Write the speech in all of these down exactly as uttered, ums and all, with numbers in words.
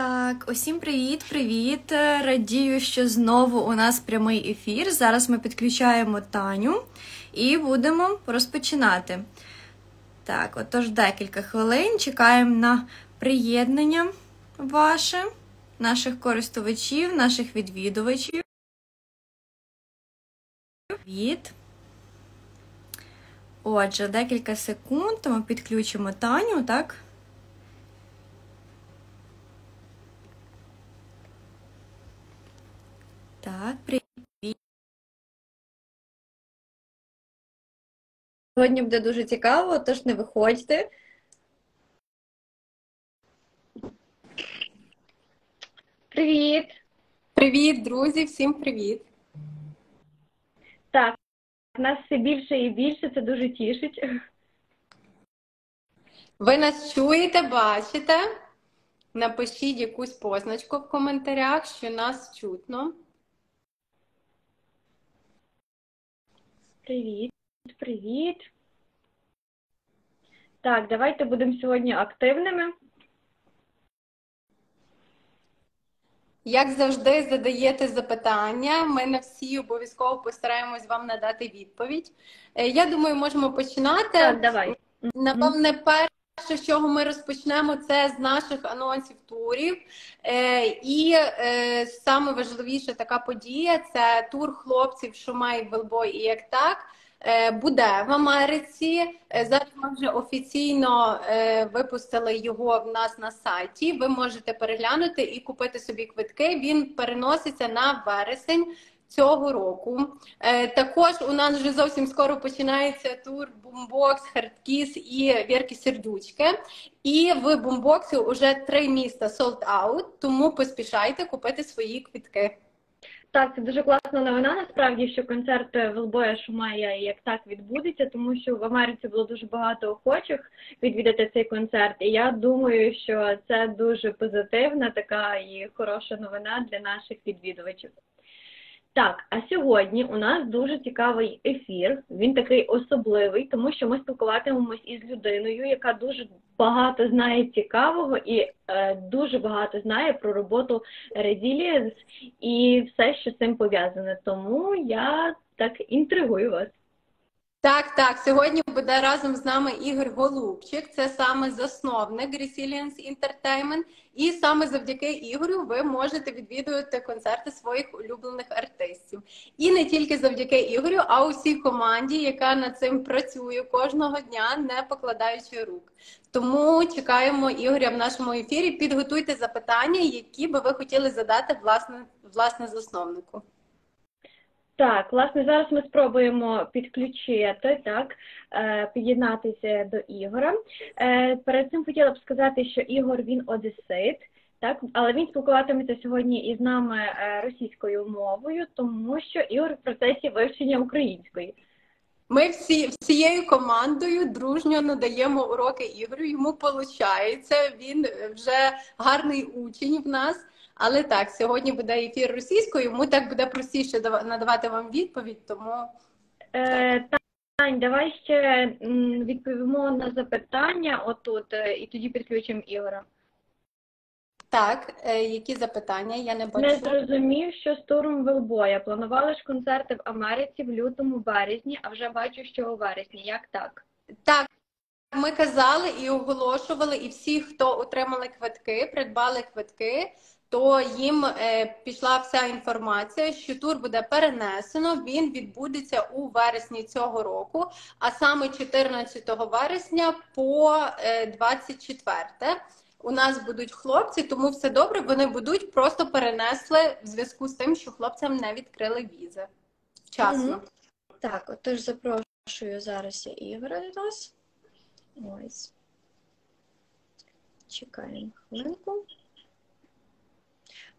Так, усім привіт-привіт! Радію, що знову у нас прямий ефір. Зараз ми підключаємо Таню і будемо розпочинати. Так, отож декілька хвилин чекаємо на приєднання ваше, наших користувачів, наших відвідувачів. Привіт! Отже, декілька секунд, ми підключимо Таню, так? Так, привіт. Сьогодні буде дуже цікаво, тож не виходьте. Привіт. Привіт, друзі, всім привіт. Так, нас все більше і більше, це дуже тішить. Ви нас чуєте, бачите? Напишіть якусь позначку в коментарях, що нас чутно. Привіт, привіт. Так, давайте будемо сьогодні активними. Як завжди, задаєте запитання, ми на всі обов'язково постараємось вам надати відповідь. Я думаю, можемо починати. Так, давай. Напевне, перше, з чого ми розпочнемо, це з наших анонсів турів. І саме важливіша така подія – це тур хлопців «Шумей, Велбой і як так» буде в Америці. Зараз ми вже офіційно випустили його в нас на сайті. Ви можете переглянути і купити собі квитки. Він переноситься на вересень цього року. Також у нас вже зовсім скоро починається тур «Бумбокс», «Хардкіс» і «Вірки Сердючки». І в «Бумбоксі» вже три міста sold out, тому поспішайте купити свої квитки. Так, це дуже класна новина, насправді, що концерт Велбоя, Шумея і як так відбудеться, тому що в Америці було дуже багато охочих відвідати цей концерт. І я думаю, що це дуже позитивна така і хороша новина для наших відвідувачів. Так, а сьогодні у нас дуже цікавий ефір, він такий особливий, тому що ми спілкуватимемось із людиною, яка дуже багато знає цікавого і е, дуже багато знає про роботу Resilience і все, що з цим пов'язане. Тому я так інтригую вас. Так, так, сьогодні буде разом з нами Ігор Голубчик, це саме засновник Resilience Entertainment, і саме завдяки Ігорю ви можете відвідувати концерти своїх улюблених артистів. І не тільки завдяки Ігорю, а усій команді, яка над цим працює кожного дня, не покладаючи рук. Тому чекаємо Ігоря в нашому ефірі, підготуйте запитання, які би ви хотіли задати власне, власне засновнику. Так, власне, зараз ми спробуємо підключити, так, під'єднатися до Ігора. Перед цим хотіла б сказати, що Ігор, він одесит, так, але він спілкуватиметься сьогодні із нами російською мовою, тому що Ігор в процесі вивчення української. Ми всі, всією командою дружньо надаємо уроки Ігорю, йому виходить, він вже гарний учень в нас. Але так, сьогодні буде ефір російською, йому так буде простіше надавати вам відповідь, тому... Е, Тань, давай ще відповімо на запитання отут, і тоді підключимо Ігора. Так, е, які запитання? Я не бачу. Не зрозумів, що з туром Велбоя. Планували ж концерти в Америці в лютому-березні, а вже бачу, що у вересні. Як так? Так. Ми казали і оголошували, і всі, хто отримали квитки, придбали квитки, то їм пішла вся інформація, що тур буде перенесено, він відбудеться у вересні цього року, а саме чотирнадцятого вересня по двадцять четверте. У нас будуть хлопці, тому все добре, вони будуть, просто перенесли в зв'язку з тим, що хлопцям не відкрили візи вчасно. Mm-hmm. Так, отож запрошую зараз Ігоря до нас. Ось. Чекаємо хвилинку.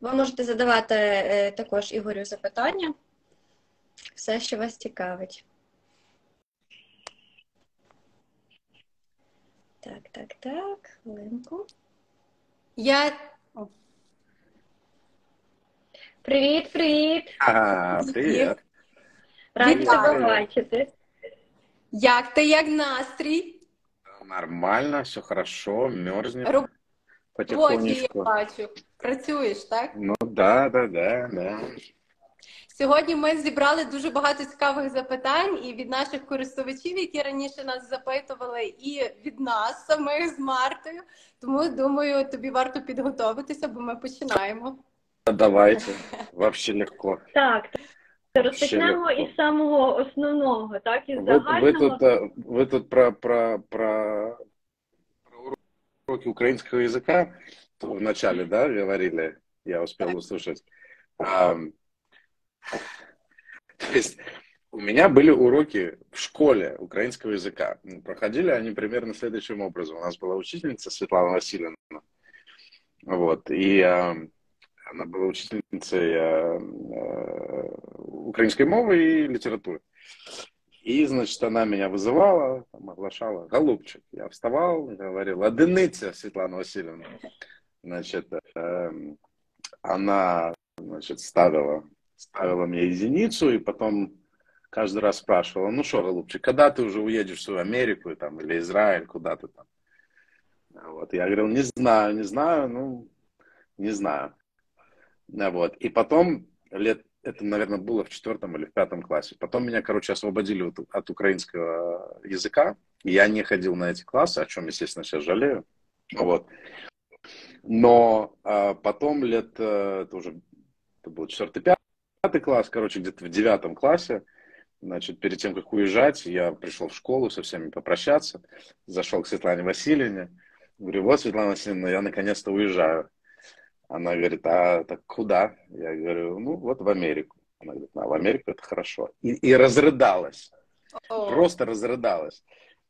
Ви можете задавати також Ігорю запитання, все, що вас цікавить. Так, так, так, хвилинку. Я... Привіт, привіт! А, привіт! Раді тебе бачити. Як ти, як настрій? Нормально, все хорошо, мерзнет. потихонечку. Вот, я бачу. Працюєш, так? Ну, да, да, да, да. Сьогодні ми зібрали дуже багато цікавих запитань і від наших користувачів, які раніше нас запитували, і від нас самих з Мартою. Тому, думаю, тобі варто підготуватися, бо ми починаємо. Давайте. Вообще легко. Так, розпочнемо із самого основного, так, із загального. Ви, ви тут, ви тут про, про, про, про уроки українського язика в начале, да, говорили, я успел услышать. А, то есть у меня были уроки в школе украинского языка. Проходили они примерно следующим образом. У нас была учительница Светлана Васильевна. Вот, и а, она была учительницей а, а, украинской мовы и литературы. И, значит, она меня вызывала, там, оглашала: голубчик. Я вставал, говорил: одиниця, Светлана Васильевна. Значит, э, она, значит, ставила, ставила мне единицу, и потом каждый раз спрашивала: ну что, голубчик, когда ты уже уедешь в свою Америку там, или Израиль, куда ты там? Вот, я говорил: не знаю, не знаю, ну, не знаю. Вот, и потом, лет, это, наверное, было в четвертом или в пятом классе, потом меня, короче, освободили от, от украинского языка, и я не ходил на эти классы, о чем, естественно, сейчас жалею. Вот. Но а, потом лет, а, это уже это был четвертый-пятый класс, короче, где-то в девятом классе, значит, перед тем, как уезжать, я пришел в школу со всеми попрощаться, зашел к Светлане Васильевне, говорю: вот, Светлана Васильевна, я наконец-то уезжаю. Она говорит: а так куда? Я говорю: ну, вот в Америку. Она говорит: а в Америку — это хорошо. И, и разрыдалась, oh. просто разрыдалась.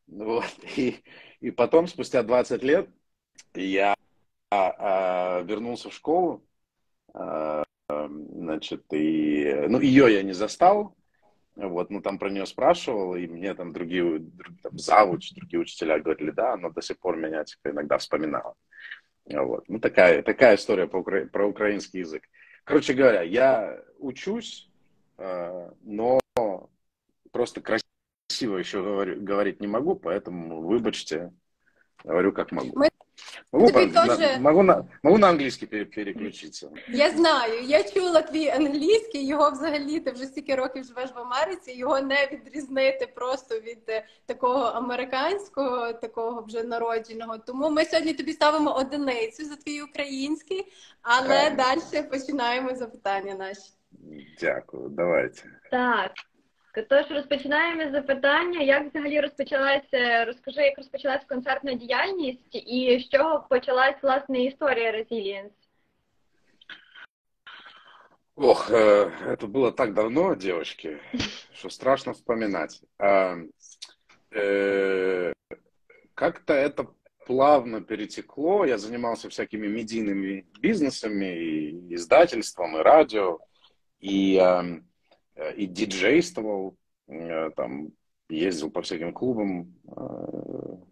Вот. И, и потом, спустя двадцать лет, я А, а, вернулся в школу, а, значит, и, ну, ее я не застал, вот, ну, там про нее спрашивал, и мне там другие, друг, там, завуч, другие учителя говорили: да, она до сих пор меня, типа, иногда вспоминала. Вот, ну, такая, такая история про, укра... про украинский язык. Короче говоря, я учусь, но просто красиво еще говорю, говорить не могу, поэтому выбачьте, говорю как могу. Мы... Могу, по... тоже... могу, на... могу на англійський переключитися. Я знаю, я чула твій англійський, його взагалі, ти вже стільки років живеш в Америці, його не відрізнити просто від такого американського, такого вже народженого. Тому ми сьогодні тобі ставимо одиницю за твій український, але далі починаємо запитання наші. Дякую, давайте. Так. Тож розпочинаємо запитання. Як взагалі розпочалася, розкажи, як розпочалася концертна діяльність і з чого почалась, власне, історія Resilience? Ох, это было так давно, девочки, что страшно вспоминать. Как-то это плавно перетекло. Я занимался всякими медийными бизнесами, и издательством, и радио, и... и диджействовал, там, ездил по всяким клубам,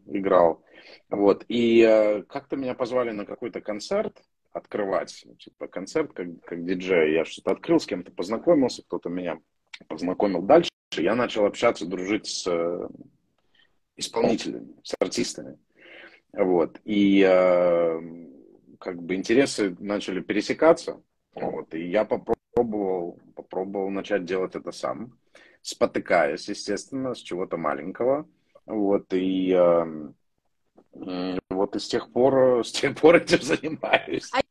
играл. Вот. И как-то меня позвали на какой-то концерт открывать. Типа концерт как, как диджей. Я что-то открыл, с кем-то познакомился, кто-то меня познакомил дальше. Я начал общаться, дружить с исполнителями, с артистами. Вот. И как бы интересы начали пересекаться. Вот. И я попробовал Попробовал, попробовал начать делать это сам, спотыкаясь, естественно, с чего-то маленького. Вот, и э, э, вот и с тех пор, с тех пор этим занимаюсь. А вот.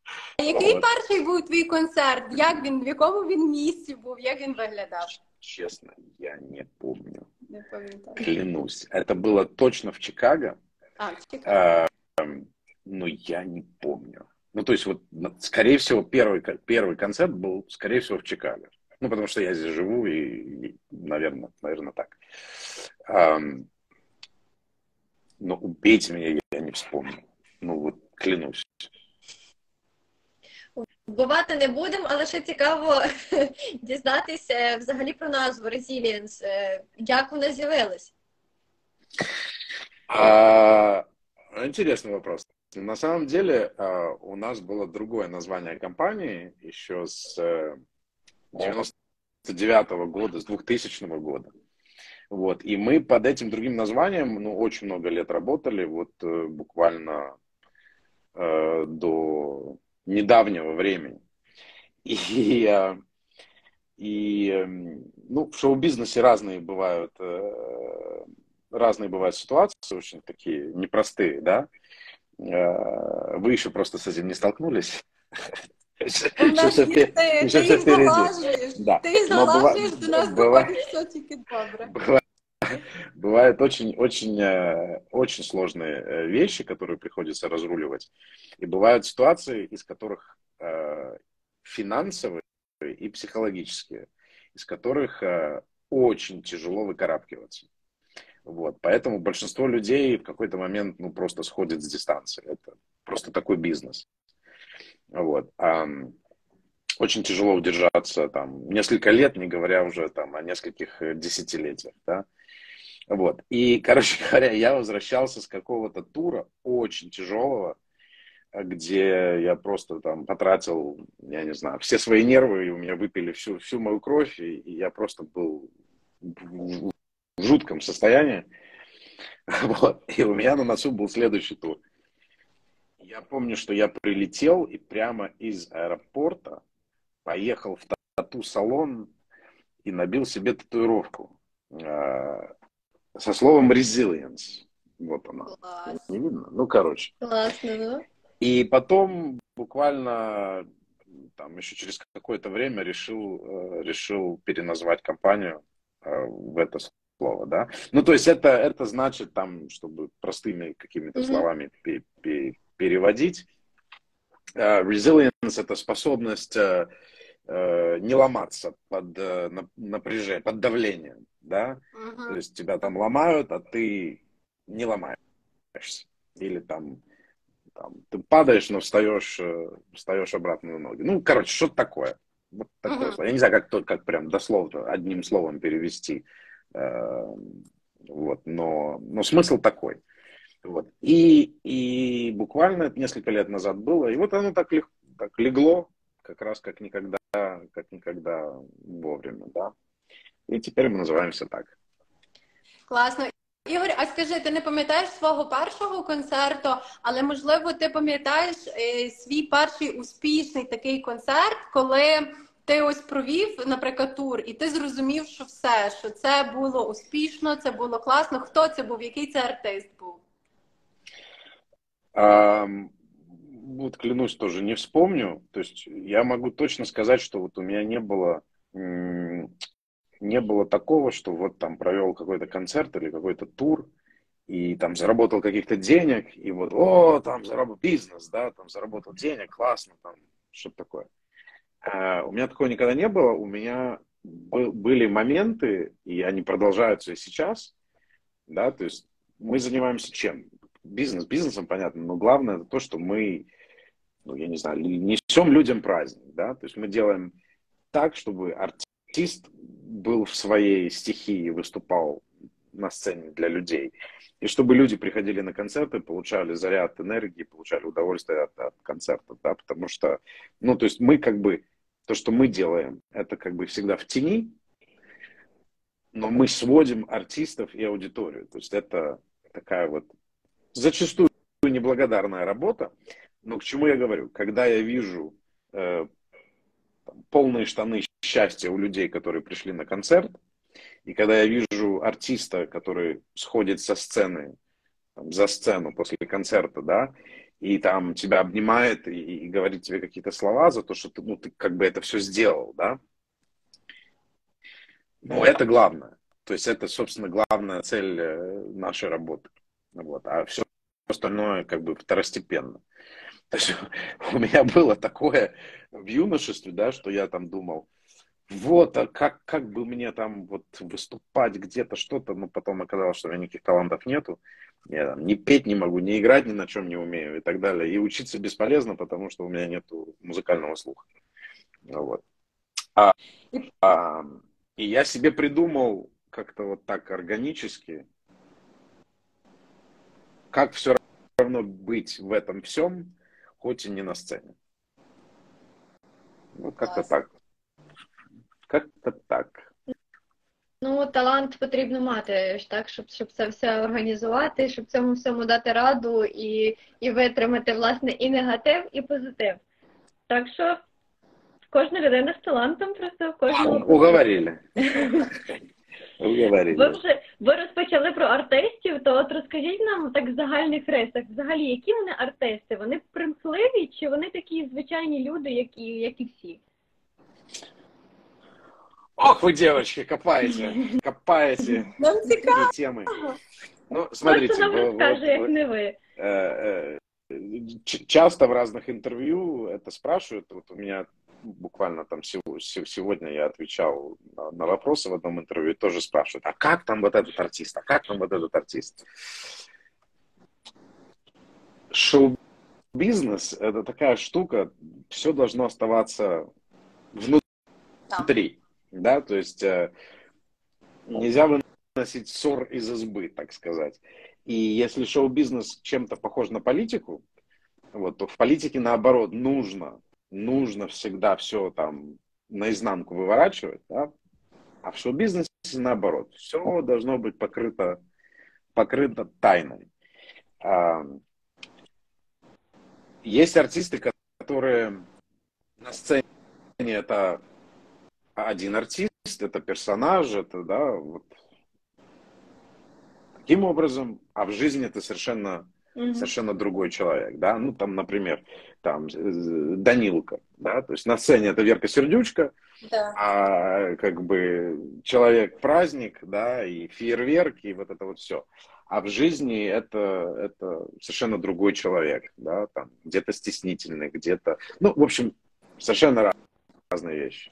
Який перший був твій концерт? Як він, в якому він місці був? Як він виглядав? Честно, я не помню. Не помню. Клянусь. Это было точно в Чикаго. А, в Чикаго. Э, но я не помню. Ну, то есть, вот, скорее всего, первый, первый концерт был, скорее всего, в Чикаго. Ну, потому что я здесь живу, и, и наверное, наверное, так. Эм, но убейте меня, я не вспомню. Ну, вот, клянусь. Бувати не будемо, але ще цікаво дізнатися взагалі про назву Resilience. Як вона з'явилась? А, интересный вопрос. На самом деле у нас было другое название компании еще с девяносто девятого года, с двухтысячного года. Вот. И мы под этим другим названием, ну, очень много лет работали. Вот буквально э, до недавнего времени. И, э, и ну, в шоу-бизнесе разные бывают, э, разные бывают ситуации, очень такие непростые, да? Э, вы еще просто с этим не столкнулись. Бывают очень-очень-очень сложные вещи, которые приходится разруливать. И бывают ситуации, из которых финансовые и психологические, из которых очень тяжело выкарабкиваться. Вот. Поэтому большинство людей в какой-то момент ну, просто сходит с дистанции. Это просто такой бизнес. Вот. Очень тяжело удержаться там несколько лет, не говоря уже там о нескольких десятилетиях, да? Вот. И, короче говоря, я возвращался с какого-то тура очень тяжелого, где я просто там потратил, я не знаю, все свои нервы, и у меня выпили всю, всю мою кровь, и, и я просто был в жутком состоянии. Вот. И у меня на носу был следующий тур. Я помню, что я прилетел и прямо из аэропорта поехал в тату-салон и набил себе татуировку э, со словом «resilience». Вот она. Класс. Не видно? Ну, короче. Классно, да? И потом буквально там, еще через какое-то время решил, э, решил переназвать компанию э, в это слово, да? Ну, то есть это, это значит, там, чтобы простыми какими-то mm-hmm. словами переназвать, переводить. Resilience — это способность не ломаться под напряжение, под давлением, да? Uh-huh. То есть тебя там ломают, а ты не ломаешься. Или там, там ты падаешь, но встаешь, встаешь обратно на ноги. Ну, короче, что-то такое. Вот такое uh-huh. Я не знаю, как, как прям дословно одним словом перевести. Вот, но, но смысл такой. Вот. И, и буквально несколько лет назад было, и вот оно так, лег, так легло, как раз как никогда, как никогда вовремя, да. И теперь мы називаємося так. Класно. Ігор, а скажи, ти не пам'ятаєш свого першого концерту, але, можливо, ти пам'ятаєш свій перший успішний такий концерт, коли ти ось провів, наприклад, тур, і ти зрозумів, що все, що це було успішно, це було класно. Хто це був, який це артист був? А, вот клянусь, тоже не вспомню. То есть я могу точно сказать, что вот у меня не было, не было такого, что вот там провел какой-то концерт или какой-то тур, и там заработал каких-то денег, и вот, о, там заработал бизнес, да, там заработал денег, классно, там, что-то такое. А, у меня такого никогда не было. У меня был, были моменты, и они продолжаются и сейчас, да, то есть мы занимаемся чем? Бизнес, бизнесом, понятно, но главное это то, что мы, ну, я не знаю, несем людям праздник, да, то есть мы делаем так, чтобы артист был в своей стихии, выступал на сцене для людей, и чтобы люди приходили на концерты, получали заряд энергии, получали удовольствие от, от концертов, да, потому что, ну, то есть мы как бы, то, что мы делаем, это как бы всегда в тени, но мы сводим артистов и аудиторию, то есть это такая вот зачастую неблагодарная работа, но к чему я говорю? Когда я вижу э, там, полные штаны счастья у людей, которые пришли на концерт, и когда я вижу артиста, который сходит со сцены, там, за сцену после концерта, да, и там тебя обнимает и, и говорит тебе какие-то слова за то, что ты, ну, ты как бы это все сделал, да, но это главное. То есть это, собственно, главная цель нашей работы. Вот, а все остальное как бы второстепенно. То есть у меня было такое в юношестве, да, что я там думал, вот, а как, как бы мне там вот выступать где-то что-то, но потом оказалось, что у меня никаких талантов нету, я там ни петь не могу, ни играть ни на чем не умею и так далее. И учиться бесполезно, потому что у меня нету музыкального слуха. Вот. А, а, и я себе придумал как-то вот так органически, как все равно быть в этом всем, хоть и не на сцене. Ну, как-то так. Как-то так. Ну, талант потрібно мати так, щоб, щоб це все організувати, щоб цьому всьому дати раду і, і витримати, власне, і негатив, і позитив. Так що кожна людина з талантом, просто в кожного. Уговорили. Уговорили. Ви вже ви розпочали про артистів, то от розкажіть нам так в загальних рисах, взагалі, які вони артисти? Вони примхливі чи вони такі звичайні люди, як і, як і всі? Ох, вы, девочки, копаете, копаете такие темы. Ну, смотрите, вот, вот, вот, часто в разных интервью это спрашивают. Вот у меня буквально там сегодня я отвечал на вопросы в одном интервью, тоже спрашивают, а как там вот этот артист, а как там вот этот артист? Шоу-бизнес – это такая штука, все должно оставаться внутри. Да, то есть э, нельзя выносить ссор из избы, так сказать. И если шоу-бизнес чем-то похож на политику, вот, то в политике, наоборот, нужно, нужно всегда все там наизнанку выворачивать, да? А в шоу-бизнесе, наоборот, все должно быть покрыто, покрыто тайной. А, есть артисты, которые на сцене это... Один артист, это персонаж, это, да, вот таким образом, а в жизни это совершенно, mm-hmm. совершенно другой человек, да, ну, там, например, там, Данилка, да, то есть на сцене это Верка Сердючка, да. А как бы человек-праздник, да, и фейерверк, и вот это вот все, а в жизни это, это совершенно другой человек, да, там, где-то стеснительный, где-то, ну, в общем, совершенно разные вещи.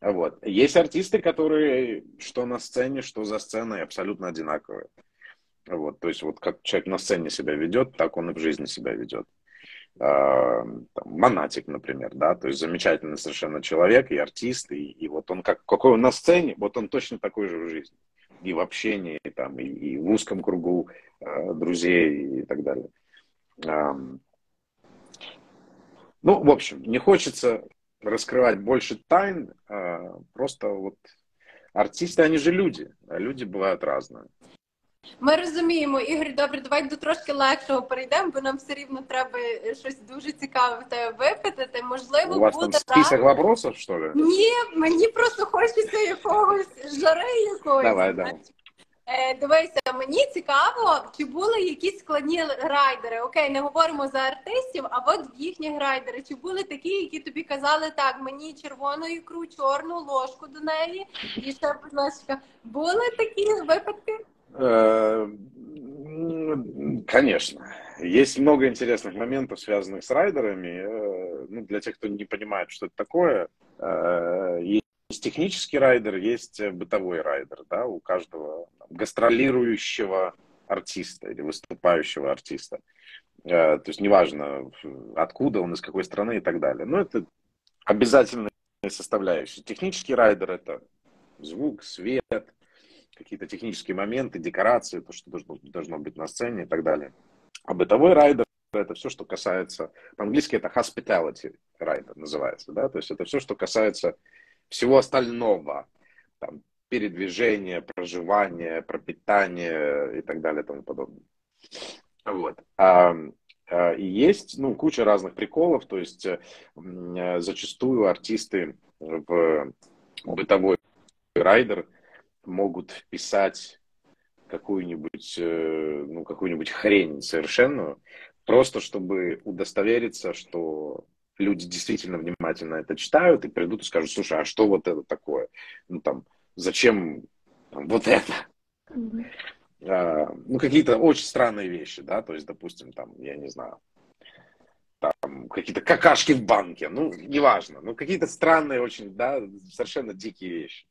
Вот. Есть артисты, которые что на сцене, что за сценой абсолютно одинаковые. Вот. То есть вот как человек на сцене себя ведет, так он и в жизни себя ведет. Там, Монатик, например, да, то есть замечательный совершенно человек и артист, и, и вот он как, какой он на сцене, вот он точно такой же в жизни. И в общении, и, там, и, и в узком кругу друзей и так далее. Ну, в общем, не хочется... раскрывать больше тайн, просто вот артисты, они же люди, а люди бывают разные. Ми розуміємо, Ігор, добре, давай до трошки легшого перейдемо, бо нам все рівно треба щось дуже цікаве в тебе випитати. Можливо, у вас буде там список рано... вопросів, що ли? Ні, мені просто хочеться якогось жари якоїсь. Давай, давай. Дивися, мені цікаво, чи були якісь складні райдери? Окей, не говоримо за артистів, а от їхні райдери. Чи були такі, які тобі казали, так, мені червону ікру, чорну ложку до неї, і ще, будь ласка, були такі випадки? Конечно. Есть много интересных моментов, связанных с райдерами. Ну, для тех, кто не понимает, что это такое, есть технический райдер, есть бытовой райдер, да, у каждого там, гастролирующего артиста или выступающего артиста. Э, то есть неважно, откуда он, из какой страны и так далее. Но это обязательная составляющая. Технический райдер – это звук, свет, какие-то технические моменты, декорации, то, что должно, должно быть на сцене и так далее. А бытовой райдер – это все, что касается... По-английски это hospitality райдер называется, да, то есть это все, что касается... всего остального, там, передвижение, проживание, пропитание и так далее и тому подобное. Вот. А, а, и есть, ну, куча разных приколов, то есть зачастую артисты в бытовой райдер могут вписать какую-нибудь, ну, какую-нибудь хрень совершенную, просто чтобы удостовериться, что люди действительно внимательно это читают и придут и скажут, слушай, а что вот это такое? Ну, там, зачем там, вот это? Mm-hmm. а, ну, какие-то очень странные вещи, да, то есть, допустим, там, я не знаю, там, какие-то какашки в банке, ну, неважно, ну, какие-то странные очень, да, совершенно дикие вещи.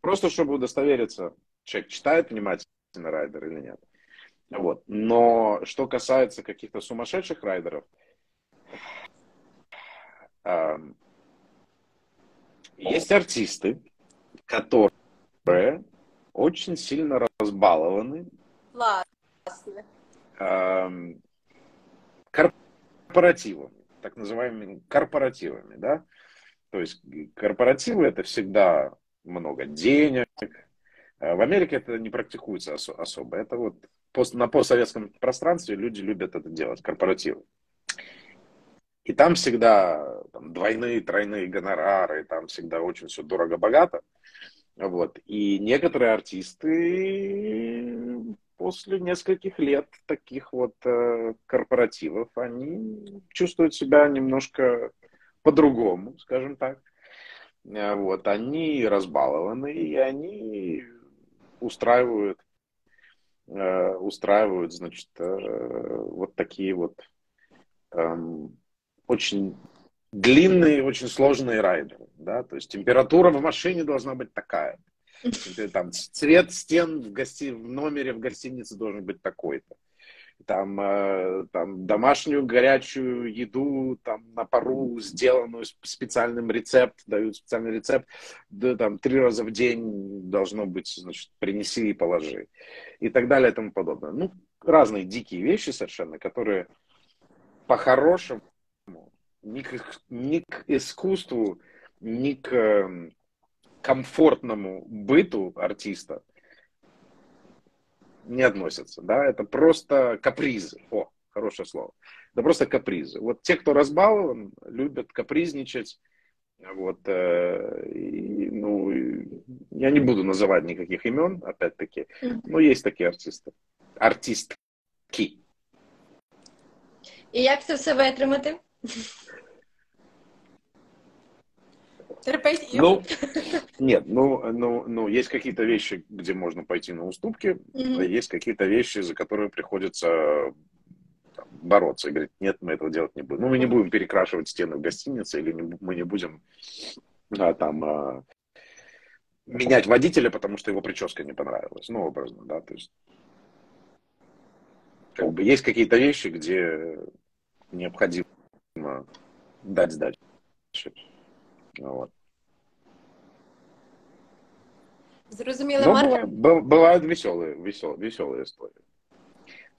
Просто, чтобы удостовериться, человек читает внимательно райдер или нет. Вот, но что касается каких-то сумасшедших райдеров, есть артисты, которые очень сильно разбалованы корпоративами, так называемыми корпоративами, да? То есть корпоративы – это всегда много денег, В Америке это не практикуется ос- особо. Это вот пост- на постсоветском пространстве люди любят это делать, корпоративы. И там всегда там, двойные, тройные гонорары, там всегда очень все дорого-богато. Вот. И некоторые артисты после нескольких лет таких вот корпоративов, они чувствуют себя немножко по-другому, скажем так. Вот. Они разбалованы, и они устраивают, устраивают, значит, вот такие вот... очень длинные, очень сложные райды, да, то есть температура в машине должна быть такая, там цвет стен в гости... в номере в гостинице должен быть такой-то, там, э, там домашнюю горячую еду, там на пару сделанную специальным рецепт, дают специальный рецепт, да, там три раза в день должно быть, значит, принеси и положи, и так далее и тому подобное. Ну, разные дикие вещи совершенно, которые по-хорошему ни к, ни к искусству, ни к комфортному быту артиста не относятся. Да? Это просто капризы. О, хорошее слово. Это просто капризы. Вот те, кто разбалован, любят капризничать. Вот, э, и, ну, я не буду называть никаких имен, опять-таки. Но есть такие артисты. Артистки. И как это все вытримать? Ну, нет, ну, ну, ну, есть какие-то вещи, где можно пойти на уступки, mm-hmm. есть какие-то вещи, за которые приходится там, бороться и говорить, нет, мы этого делать не будем. Ну, мы не будем перекрашивать стены в гостинице, или не, мы не будем да, там а, менять водителя, потому что его прическа не понравилась. Ну, образно, да, то есть как бы есть какие-то вещи, где необходимо дать сдачу. Вот. Зрозуміло, ну, Марко? Бывают веселые, веселые, веселые истории.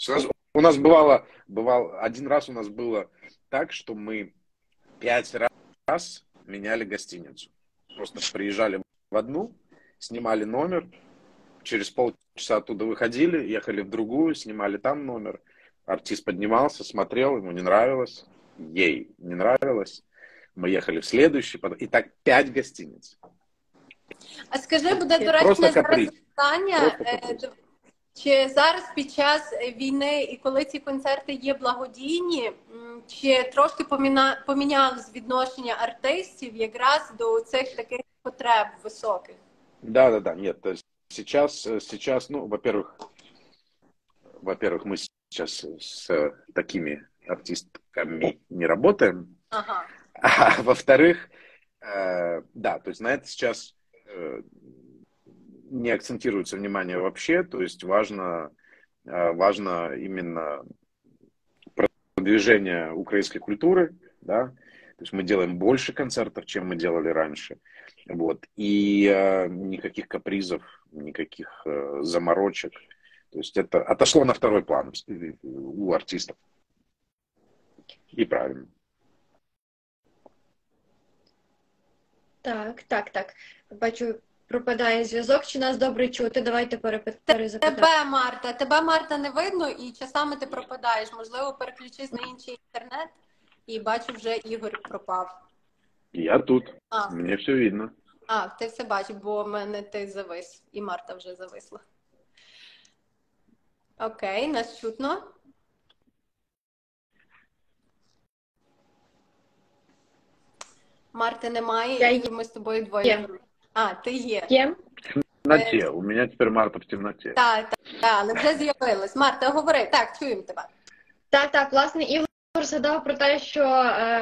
У нас, у нас бывало, бывало, один раз у нас было так, что мы пять раз меняли гостиницу. Просто приезжали в одну, снимали номер, через полчаса оттуда выходили, ехали в другую, снимали там номер. Артист поднимался, смотрел, ему не нравилось, ей не нравилось. Мы ехали в следующий, и так пять гостиниц. А скажи, буде доречне зараз питання, чи зараз під час війни і коли ці концерти є благодійні, чи трошки поміна... помінялось відношення артистів якраз до цих таких потреб високих? Да, да, да, нет, то есть сейчас, сейчас, ну, во-первых, во-первых, мы сейчас с такими артистками не работаем. Ага. А во-вторых, э, да, то есть на это сейчас э, не акцентируется внимание вообще, то есть важно, э, важно именно продвижение украинской культуры, да, то есть мы делаем больше концертов, чем мы делали раньше, вот, и э, никаких капризов, никаких э, заморочек, то есть это отошло на второй план у артистов, и правильно. Так, так, так. Бачу, пропадає зв'язок. Чи нас добре чути? Давайте перепитаємо. Тебе, Марта. Тебе, Марта, не видно і часами ти пропадаєш. Можливо, переключись на інший інтернет і бачу, вже Ігор пропав. Я тут. А. Мені все видно. А, ти все бачиш, бо в мене ти завис. І Марта вже зависла. Окей, нас чутно. Марти немає, і ми з тобою двоє. А, ти є. Є. В темноті. У мене тепер Марта в темноті. Так, так, так, але вже з'явилось. Марта, говори. Так, чуємо тебе. Так, так, власне, Ігор згадав про те, що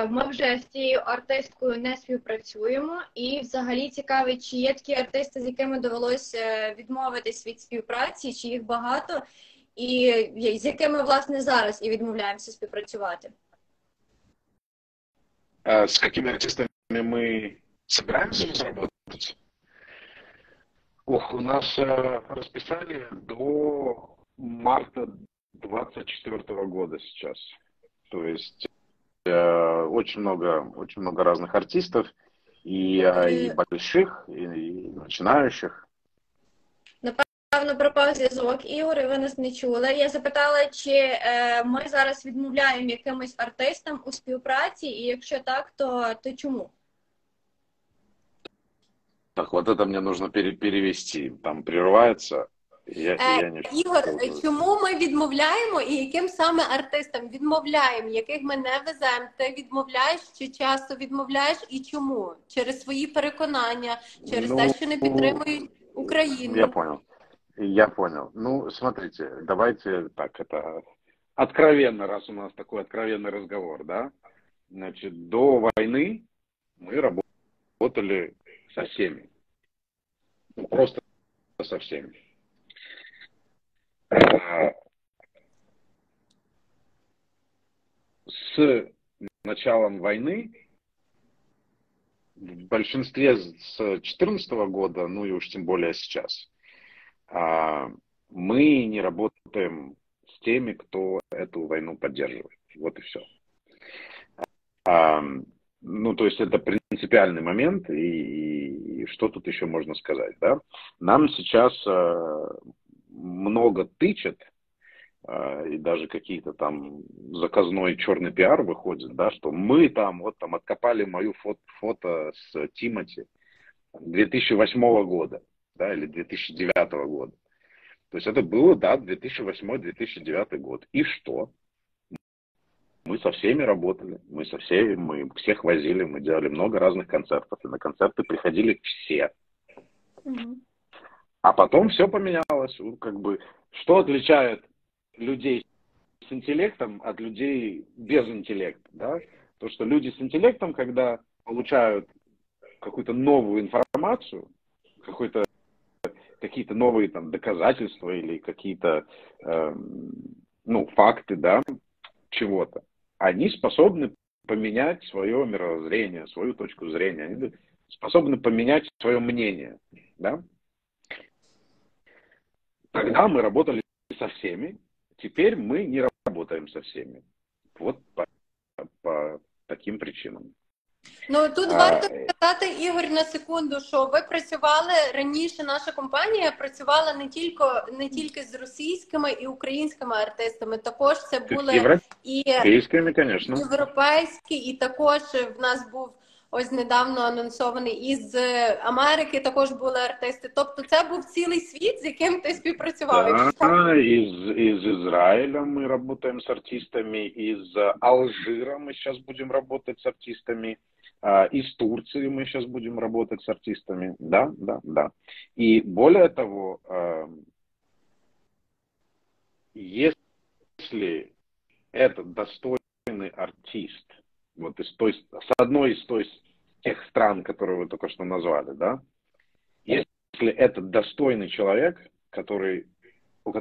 ми вже з цією артисткою не співпрацюємо, і взагалі цікавить, чи є такі артисти, з якими довелось відмовитись від співпраці, чи їх багато, і з якими, власне, зараз і відмовляємося співпрацювати. С какими артистами мы собираемся заработать? Ох, у нас э, расписание до марта двадцать четвёртого года сейчас. То есть э, очень много, очень много разных артистов, и, э, и больших, и, и начинающих. напевно, пропав зв'язок, Ігор, і ви нас не чули. Я запитала, чи ми зараз відмовляємо якимось артистам у співпраці, і якщо так, то, то чому? Так, вот это мне нужно перевести. Там прерывается. Я, я не... Ігор, чому ми відмовляємо і яким саме артистам відмовляємо, яких ми не веземо? Ти відмовляєш чи часто відмовляєш і чому? Через свої переконання, через ну, те, що не підтримують Украину? Я понял. Я понял. Ну, смотрите, давайте так, это откровенно, раз у нас такой откровенный разговор, да? Значит, до войны мы работали со всеми. Ну, просто со всеми. С началом войны, в большинстве с две тысячи четырнадцатого года, ну и уж тем более сейчас, мы не работаем с теми, кто эту войну поддерживает. Вот и все. Ну, то есть это принципиальный момент, и, и что тут еще можно сказать, да? Нам сейчас много тычат, и даже какие-то там заказной черный пиар выходит, да, что мы там, вот там откопали мою фото, фото с Тимати две тысячи восьмого года, да, или две тысячи девятого года. То есть это было, да, две тысячи восьмой — две тысячи девятый год. И что? Мы со всеми работали, мы со всеми, мы всех возили, мы делали много разных концертов, и на концерты приходили все. Mm-hmm. А потом все поменялось, как бы, что отличает людей с интеллектом от людей без интеллекта, да? То, что люди с интеллектом, когда получают какую-то новую информацию, какой-то, какие-то новые там доказательства или какие-то, э, ну, факты, да, чего-то, они способны поменять свое мировоззрение, свою точку зрения, они способны поменять свое мнение, да? Тогда мы работали со всеми, теперь мы не работаем со всеми. Вот по, по таким причинам. Ну, тут а... варто сказати, Ігор, на секунду, що ви працювали, раніше наша компанія працювала не тільки, не тільки з російськими і українськими артистами, також це були Євро... і європейські, і також в нас був ось недавно анонсований із Америки, також були артисти. Тобто це був цілий світ, з яким ти співпрацював. Да, із, із Ізраїлем ми працюємо з артистами, із Алжира ми зараз будемо працювати з артистами, із Турції ми зараз будемо працювати з артистами. Да, да, да. І більше того, якщо це достойний артист, вот из той, с одной из той, тех стран, которые вы только что назвали, да, если это достойный человек, который, у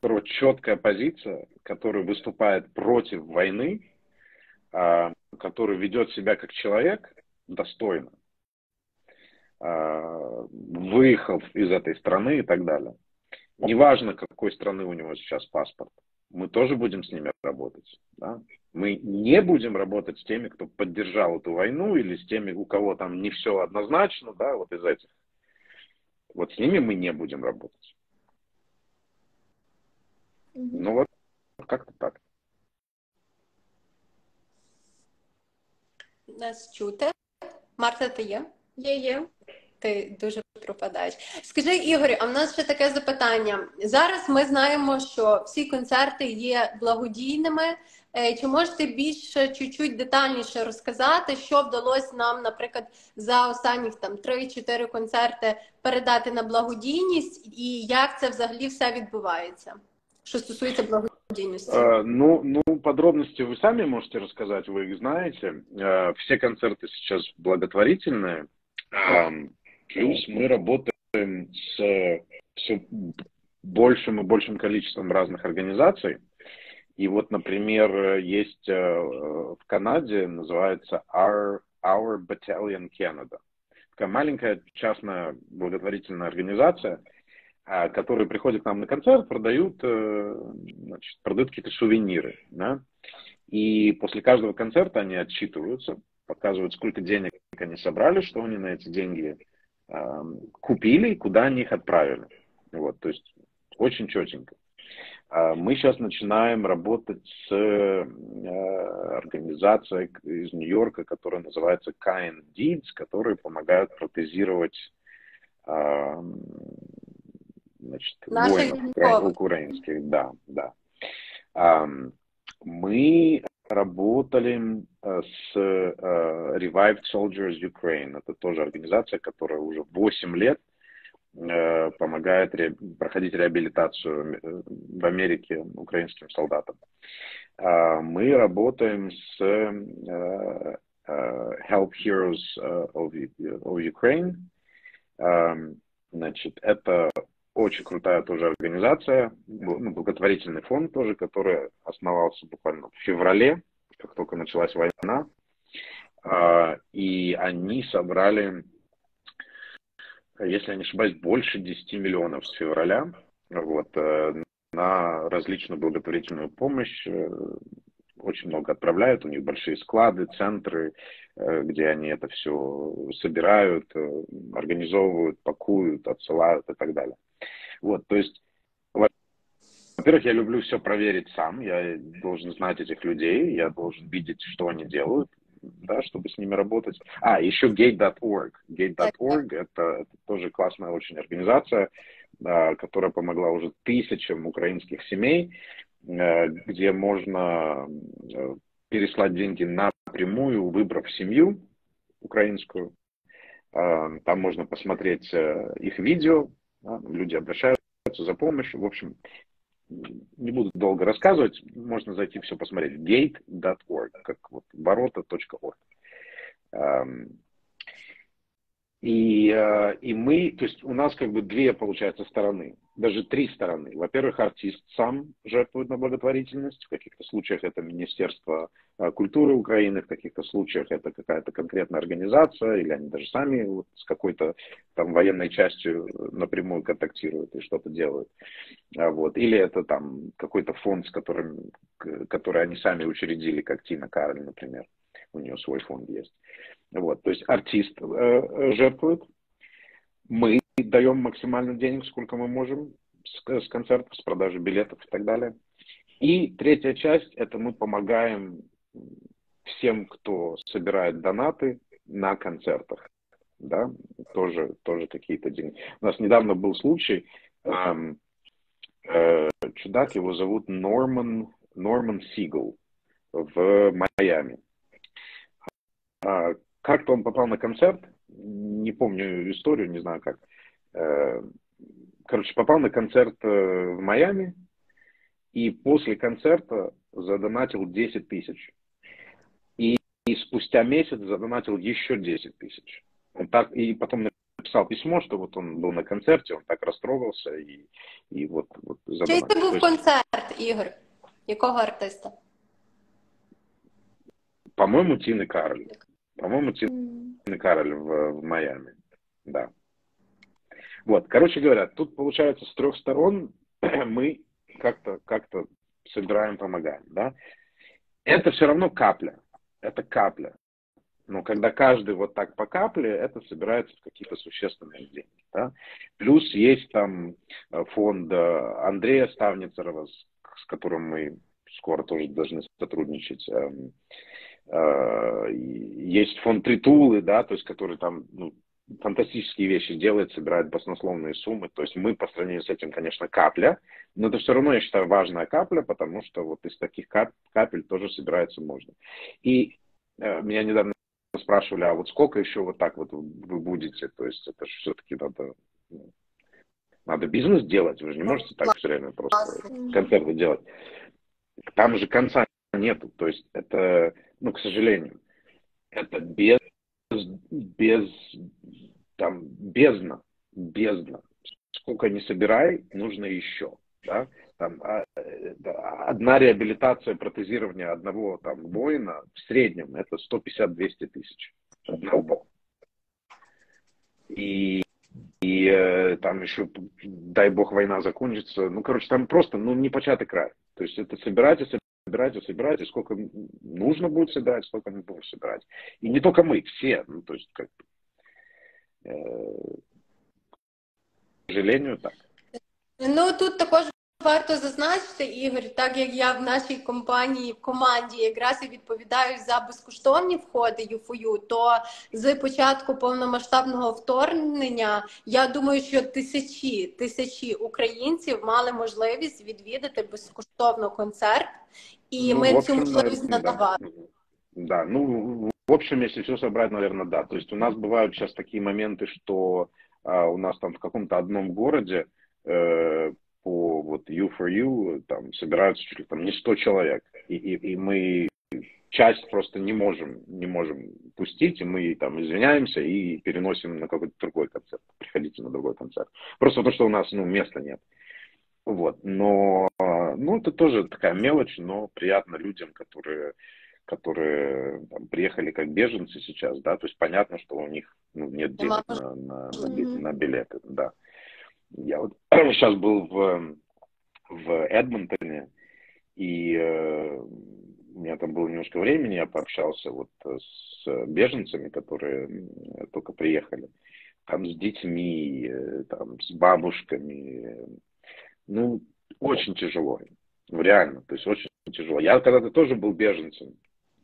которого четкая позиция, который выступает против войны, а, который ведет себя как человек достойно, а, выехал из этой страны и так далее. Неважно, какой страны у него сейчас паспорт, мы тоже будем с ними работать, да? Мы не будем работать с теми, кто поддержал эту войну, или с теми, у кого там не все однозначно, да, вот из этих. Вот с ними мы не будем работать. Mm-hmm. Ну вот, как-то так. Нас чути. Марта, ти є? Я є. Ти дуже пропадаєш. Скажи, Ігорю, а в нас ще таке запитання. Зараз ми знаємо, що всі концерти є благодійними. Чи можете більше, чуть-чуть детальніше розказати, що вдалося нам, наприклад, за останніх там три-чотири концерти передати на благодійність, і як це взагалі все відбувається, що стосується благодійності? А, ну, ну, подробности вы сами можете рассказать, вы их знаете. А, все концерты сейчас благотворительные. А, плюс мы работаем с все большим и большим количеством разных организаций. И вот, например, есть в Канаде, называется Our, Our Battalion Canada. Такая маленькая частная благотворительная организация, которая приходит к нам на концерт, продают, значит, продают какие-то сувениры. Да? И после каждого концерта они отчитываются, показывают, сколько денег они собрали, что они на эти деньги купили и куда они их отправили. Вот, то есть очень четенько. Мы сейчас начинаем работать с организацией из Нью-Йорка, которая называется Kind Deeds, которые помогают протезировать значит, воинов украинских. Да, да. Мы работали с Revived Soldiers Ukraine. Это тоже организация, которая уже восемь лет помогает ре... проходить реабилитацию в Америке украинским солдатам. Мы работаем с Help Heroes of Ukraine. Значит, это очень крутая тоже организация, благотворительный фонд тоже, который основался буквально в феврале, как только началась война. И они собрали, если я не ошибаюсь, больше десяти миллионов с февраля вот, на различную благотворительную помощь. Очень много отправляют, у них большие склады, центры, где они это все собирают, организовывают, пакуют, отсылают и так далее. Вот, то есть, во-первых, я люблю все проверить сам, я должен знать этих людей, я должен видеть, что они делают. Да, чтобы с ними работать. А, еще гейт точка орг. гейт точка орг это, это тоже классная очень организация, да, которая помогла уже тысячам украинских семей, где можно переслать деньги напрямую, выбрав семью украинскую. Там можно посмотреть их видео, да, люди обращаются за помощью. В общем, не буду долго рассказывать, можно зайти все посмотреть. гейт точка орг, как вот ворота точка орг. И, и мы, то есть у нас как бы две, получается, стороны, даже три стороны. Во-первых, артист сам жертвует на благотворительность, в каких-то случаях это Министерство культуры Украины, в каких-то случаях это какая-то конкретная организация, или они даже сами вот с какой-то там военной частью напрямую контактируют и что-то делают. Вот. Или это там какой-то фонд, с которым, который они сами учредили, как Тина Кароль, например. У нее свой фонд есть. Вот, то есть артист э, жертвует, мы даем максимально денег, сколько мы можем, с, с концертов, с продажи билетов и так далее. И третья часть, это мы помогаем всем, кто собирает донаты на концертах. Да, тоже, тоже какие-то деньги. У нас недавно был случай, э, э, чудак, его зовут Норман, Норман Сигал в Майами. Как-то он попал на концерт, не помню историю, не знаю как. Короче, попал на концерт в Майами и после концерта задонатил десять тысяч. И, и спустя месяц задонатил еще десять тысяч. Он так, и потом написал письмо, что вот он был на концерте, он так растрогался и, и вот, вот задонатил. Чей это был концерт, Игорь? Якого артиста? По-моему, Тины Кароль. По-моему, Тина Кароль в, в Майами, да. Вот, короче говоря, тут получается с трех сторон мы как-то как-то собираем, помогаем, да. Это все равно капля, это капля. Но когда каждый вот так по капле, это собирается в какие-то существенные деньги, да. Плюс есть там фонд Андрея Ставницерова, с которым мы скоро тоже должны сотрудничать. Есть фонд Тритулы, да, то есть, который там ну, фантастические вещи делает, собирает баснословные суммы. То есть мы по сравнению с этим, конечно, капля, но это все равно, я считаю, важная капля, потому что вот из таких кап капель тоже собирается можно. И э, меня недавно спрашивали, а вот сколько еще вот так вот вы будете? То есть это все-таки надо, надо бизнес делать, вы же не можете так все время просто концерты делать. Там же конца нету, то есть это... Ну, к сожалению, это без, без, там, бездна, бездна. Сколько ни собирай, нужно еще, да? Там, одна реабилитация, протезирование одного там воина в среднем это сто пятьдесят — двести тысяч одного. И, и там еще, дай бог, война закончится. Ну, короче, там просто, ну, непочатый край. То есть это собирать и собирать. Собирать, собирать, и сколько нужно будет собирать, сколько мы будем собирать. И не только мы, все. Ну, то есть, как, э, к сожалению, так. Ну, тут також варто зазначити, Ігор, так як я в нашій компанії, в команді якраз і відповідаю за безкоштовні входи ЮФОЮ, то з початку повномасштабного вторгнення, я думаю, що тисячі, тисячі українців мали можливість відвідати безкоштовно концерт, і ну, ми цю можливість надавали. Да, ну, в общем, если все собрать, наверное, да. То есть у нас бывают сейчас такие моменты, что а, у нас там в каком-то одном городе э, по вот ю фор ю там собираются чуть ли там не сто человек, и, и, и мы часть просто не можем, не можем пустить, и мы там извиняемся и переносим на какой-то другой концерт. Приходите на другой концерт. Просто потому, что у нас ну, места нет. Вот. Но ну, это тоже такая мелочь, но приятно людям, которые... которые там, приехали как беженцы сейчас, да, то есть понятно, что у них ну, нет денег на, на, на, на билеты, да. Я вот сейчас был в, в Эдмонтоне, и э, у меня там было немножко времени, я пообщался вот с беженцами, которые только приехали, там с детьми, там с бабушками, ну, очень тяжело, реально, то есть очень тяжело. Я когда-то тоже был беженцем,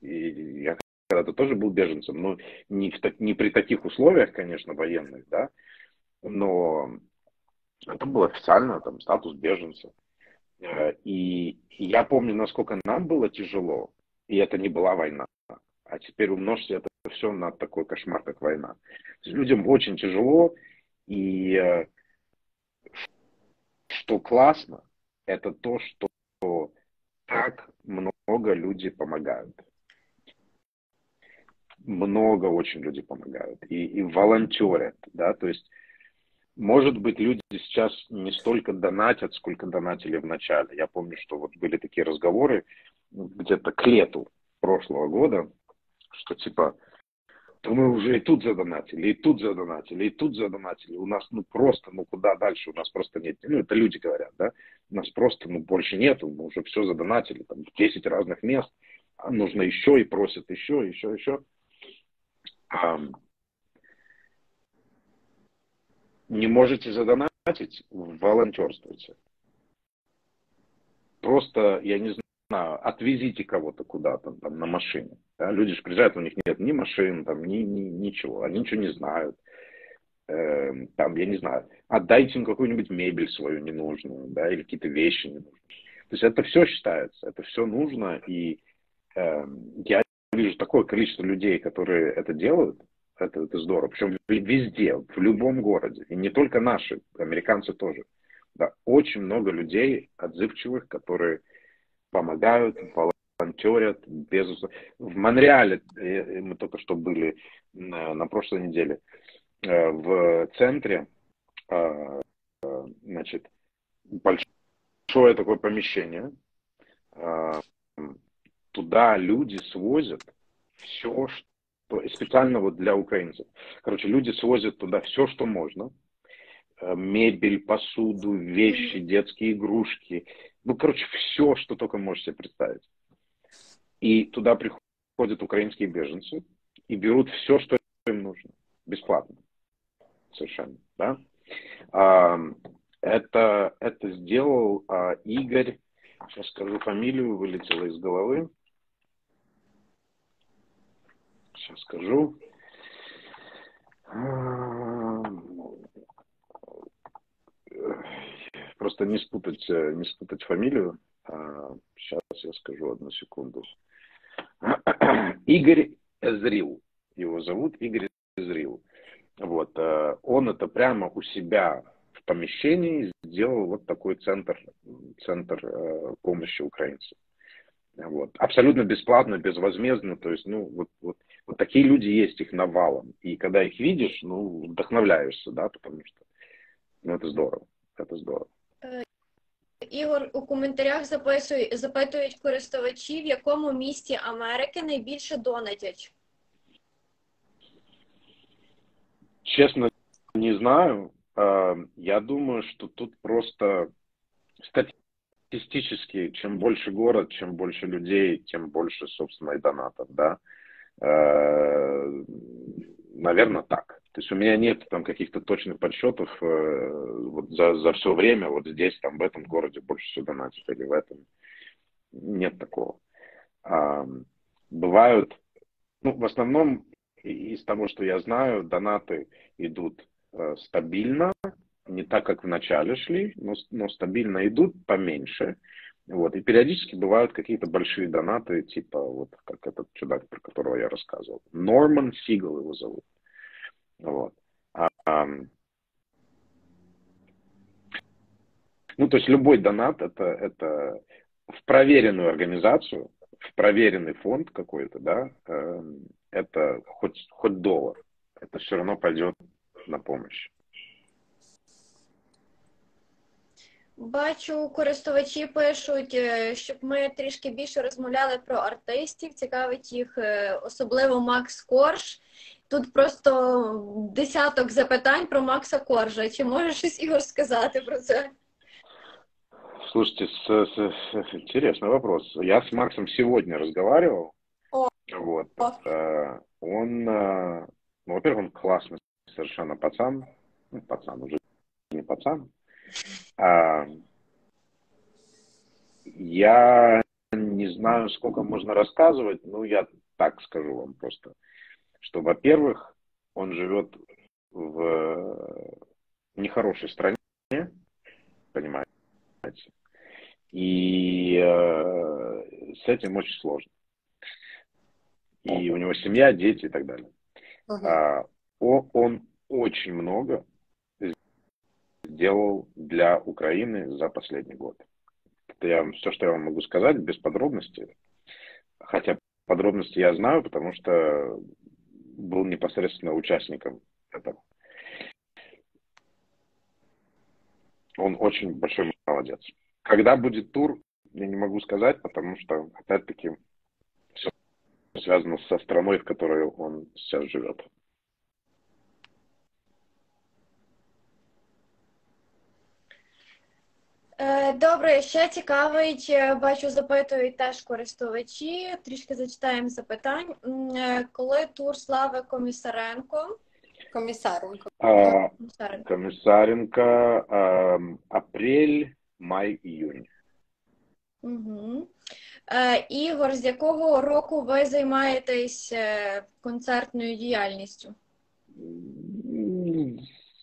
и я когда-то тоже был беженцем, но не, в, не при таких условиях, конечно, военных, да, но это был официально, там, статус беженца. И, и я помню, насколько нам было тяжело, и это не была война. А теперь умножьте это все на такой кошмар, как война. То есть людям очень тяжело, и что классно, это то, что так много людей помогают. Много очень людей помогают. И, и волонтерят, да, то есть, может быть, люди сейчас не столько донатят, сколько донатили в начале. Я помню, что вот были такие разговоры где-то к лету прошлого года, что типа, то мы уже и тут задонатили, и тут задонатили, и тут задонатили. У нас ну просто, ну куда дальше, у нас просто нет. Ну, это люди говорят, да, у нас просто, ну больше нету, мы уже все задонатили, там, в десять разных мест, а нужно еще и просят еще, еще, еще. Не можете задонатить, волонтерствуйте. Просто, я не знаю, отвезите кого-то куда-то там, на машине. Да? Люди же приезжают, у них нет ни машин, там, ни, ни, ничего, они ничего не знают. Эм, там, я не знаю, отдайте им какую-нибудь мебель свою ненужную, да, или какие-то вещи ненужные. То есть это все считается, это все нужно, и эм, я вижу такое количество людей, которые это делают, это, это здорово. Причем везде, в любом городе. И не только наши, американцы тоже. Да, очень много людей отзывчивых, которые помогают, волонтерят. Без... В Монреале мы только что были на, на прошлой неделе. В центре, значит, большое такое помещение. Туда люди свозят все, что специально вот для украинцев. Короче, люди свозят туда все, что можно. Мебель, посуду, вещи, детские игрушки. Ну, короче, все, что только можете представить. И туда приходят украинские беженцы и берут все, что им нужно. Бесплатно. Совершенно. Да? Это, это сделал Игорь. Сейчас скажу фамилию, вылетело из головы. Сейчас скажу. Просто не спутать, не спутать фамилию. Сейчас я скажу, одну секунду. Игорь Эзрил. Его зовут Игорь Эзрил. Вот. Он это прямо у себя в помещении сделал вот такой центр, центр помощи украинцам. Вот. Абсолютно бесплатно, безвозмездно. То есть, ну, вот, вот, вот такие люди есть, их навалом. И когда их видишь, ну, вдохновляешься, да, потому что ну, это здорово. Это здорово. Ігор, у коментарях записують, запитують користувачі, в якому місті Америки найбільше донатять? Честно, не знаю. Я думаю, что тут просто статистика. Статистически, чем больше город, чем больше людей, тем больше, собственно, и донатов, да. Наверное, так. То есть у меня нет там каких-то точных подсчетов э, вот за, за все время, вот здесь, там, в этом городе больше всего донатят или в этом. Нет такого. А, бывают, ну, в основном, из того, что я знаю, донаты идут э, стабильно, не так, как в начале шли, но, но стабильно идут, поменьше. Вот. И периодически бывают какие-то большие донаты, типа вот как этот чудак, про которого я рассказывал. Норман Сигал его зовут. Вот. А, а, ну, то есть любой донат это, это в проверенную организацию, в проверенный фонд какой-то, да, это хоть, хоть доллар, это все равно пойдет на помощь. Бачу, користувачі пишуть, щоб ми трішки більше розмовляли про артистів, цікавить їх особливо Макс Корж. Тут просто десяток запитань про Макса Коржа. Чи може щось Ігор сказати про це? Слушайте, с, с, с, интересный вопрос. Я с Максом сегодня разговаривал. О. Вот. О. Он, ну, во-первых, он классный совершенно пацан. Ну, пацан уже не пацан. А, я не знаю, сколько можно рассказывать, но я так скажу вам просто, что, во-первых, он живет в нехорошей стране, понимаете, и э, с этим очень сложно. И у него семья, дети и так далее. Uh-huh. а, он, он очень много делал для Украины за последний год. Это я, все, что я вам могу сказать, без подробностей. Хотя подробности я знаю, потому что был непосредственно участником этого. Он очень большой молодец. Когда будет тур, я не могу сказать, потому что, опять-таки, все связано со страной, в которой он сейчас живет. Добре, ще цікавить, бачу, запитують теж користувачі, трішки зачитаємо запитань. Коли тур Слави Комісаренко? Комісаренко. А, Комісаренко. Комісаренко, а, апрель, май, іюнь. Угу. А, Ігор, з якого року ви займаєтесь концертною діяльністю?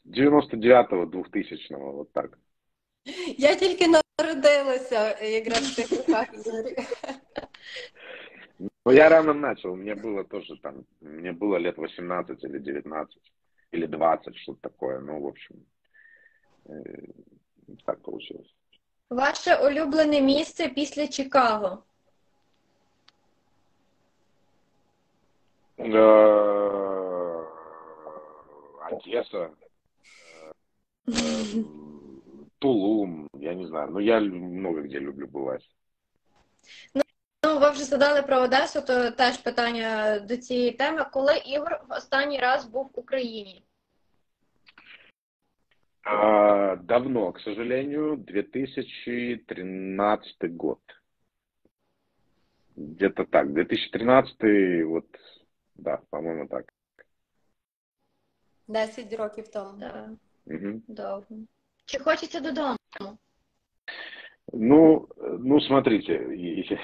дев'яносто дев'ятого, двохтисячного, от так. Я тільки народилася, якраз в цих руках. Ну, я рано начал, мне было тоже там, мне было лет восемнадцать или девятнадцать, или двадцать, что-то такое, ну, в общем, так получилось. Ваше улюблене місце після Чикаго? Одесса. Тулум, я не знаю, но я много где люблю бывать. Ну, ну, ви вже задали про Одесу, то теж питання до цієї теми. Коли Ігор в останній раз був в Україні? А, давно, к сожалению, две тысячи тринадцатый год. Где-то так, две тысячи тринадцатый, вот, да, по-моему, так. десять років тому. Да. Угу. Довго. Чи хочеться додому? Ну, ну, смотрите,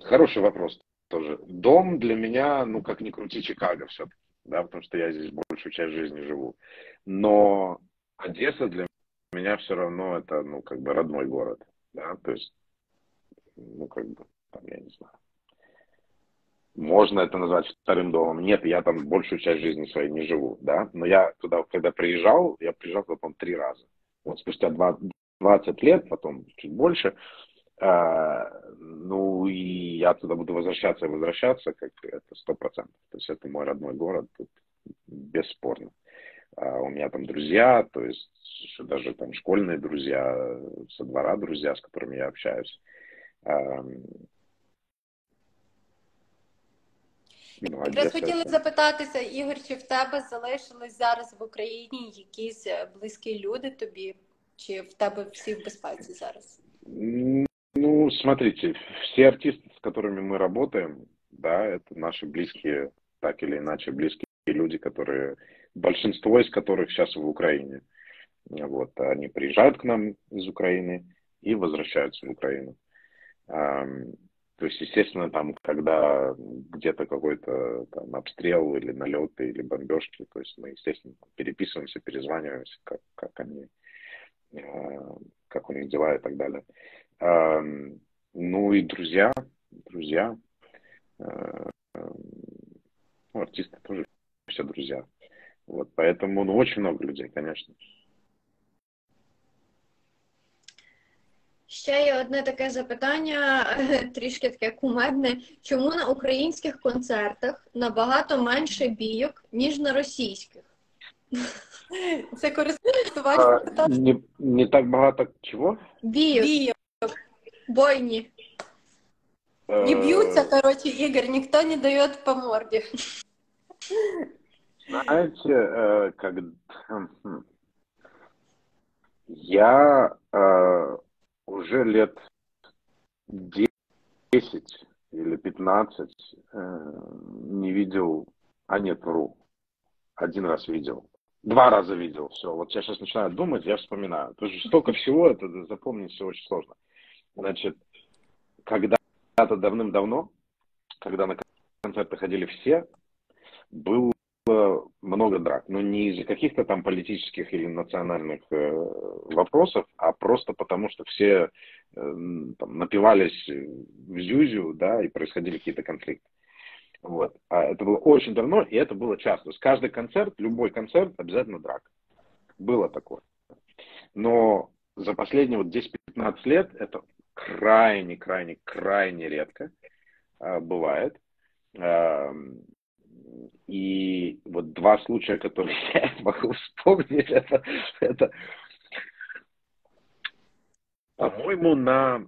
хороший вопрос тоже. Дом для меня, ну, как ни крути, Чикаго все-таки, да, потому что я здесь большую часть жизни живу. Но Одесса для меня все равно это, ну, как бы родной город, да, то есть, ну, как бы, там, я не знаю. Можно это назвать вторым домом. Нет, я там большую часть жизни своей не живу, да. Но я туда, когда приезжал, я приезжал туда, по-моему, три раза. Вот спустя двадцать лет, потом чуть больше, э, ну и я туда буду возвращаться и возвращаться, как это сто процентов. То есть это мой родной город, тут бесспорно. Э, у меня там друзья, то есть даже там школьные друзья, со двора друзья, с которыми я общаюсь. Э, Якраз хотіли запитатися, Ігор, чи в тебе залишились зараз в Україні якісь близькі люди тобі? Чи в тебе всі в безпеці зараз? Ну, смотрите, все артисты, с которыми мы работаем, да, это наши близкие так или иначе близкие люди, которые, большинство из которых сейчас в Украине. Вот, они приезжают к нам из Украины и возвращаются в Украину. То есть, естественно, там, когда где-то какой-то там обстрел или налеты, или бомбежки, то есть мы, естественно, переписываемся, перезваниваемся, как, как они, как у них дела и так далее. Ну и друзья, друзья, ну, артисты тоже все друзья. Вот, поэтому, ну, очень много людей, конечно. Ще є одне таке запитання, трішки таке кумедне. Чому на українських концертах набагато менше бійок, ніж на російських? Це користувач питання. Не, не так багато чого? Бійок. Бійок. Бойні. Не б'ються, короче, Ігор, ніхто не дає по морді. Знаєте, як... Я... Уже лет десять или пятнадцать э, не видел, а нет, вру, один раз видел, два раза видел, все, вот я сейчас начинаю думать, я вспоминаю, потому что столько всего, это запомнить все очень сложно. Значит, когда-то давным-давно, когда на концерты ходили все, было много драк, но не из-за каких-то там политических или национальных э, вопросов, а просто потому, что все э, там, напивались в зюзю, да, и происходили какие-то конфликты. Вот. А это было очень давно, и это было часто. То есть каждый концерт, любой концерт, обязательно драка. Было такое. Но за последние вот десять-пятнадцать лет это крайне-крайне-крайне редко э, бывает. Э, И вот два случая, которые я могу вспомнить, это, это по-моему, на,